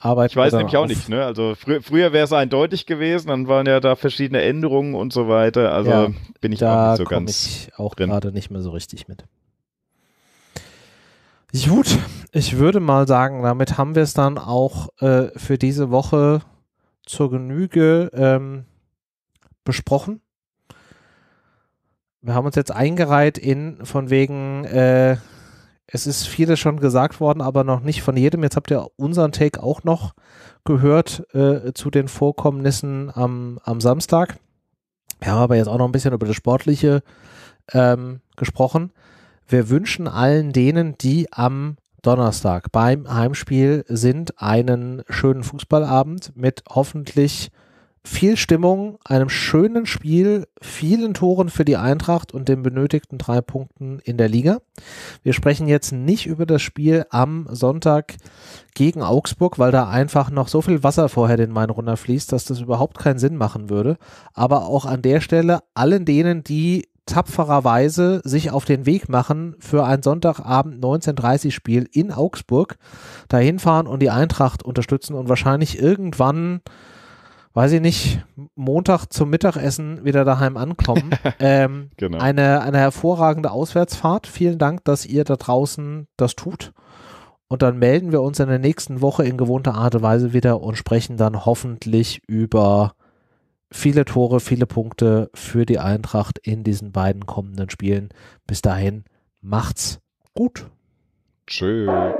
arbeiten. Ich weiß nämlich auch nicht, ne? Also fr früher wäre es eindeutig gewesen, dann waren ja da verschiedene Änderungen und so weiter. Also ja, bin ich da auch nicht so ganz. Ich auch gerade nicht mehr so richtig mit. Gut, ich würde mal sagen, damit haben wir es dann auch äh, für diese Woche zur Genüge ähm, besprochen. Wir haben uns jetzt eingereiht in von wegen, äh, es ist vieles schon gesagt worden, aber noch nicht von jedem. Jetzt habt ihr unseren Take auch noch gehört äh, zu den Vorkommnissen am, am Samstag. Wir haben aber jetzt auch noch ein bisschen über das Sportliche ähm, gesprochen. Wir wünschen allen denen, die am Donnerstag beim Heimspiel sind, einen schönen Fußballabend mit hoffentlich viel Stimmung, einem schönen Spiel, vielen Toren für die Eintracht und den benötigten drei Punkten in der Liga. Wir sprechen jetzt nicht über das Spiel am Sonntag gegen Augsburg, weil da einfach noch so viel Wasser vorher den Main runterfließt, dass das überhaupt keinen Sinn machen würde. Aber auch an der Stelle allen denen, die tapfererweise sich auf den Weg machen für ein Sonntagabend neunzehn Uhr dreißig Spiel in Augsburg, dahin fahren und die Eintracht unterstützen und wahrscheinlich irgendwann, weiß ich nicht, Montag zum Mittagessen wieder daheim ankommen. ähm, genau. eine, eine hervorragende Auswärtsfahrt. Vielen Dank, dass ihr da draußen das tut. Und dann melden wir uns in der nächsten Woche in gewohnter Art und Weise wieder und sprechen dann hoffentlich über viele Tore, viele Punkte für die Eintracht in diesen beiden kommenden Spielen. Bis dahin, macht's gut. Tschö.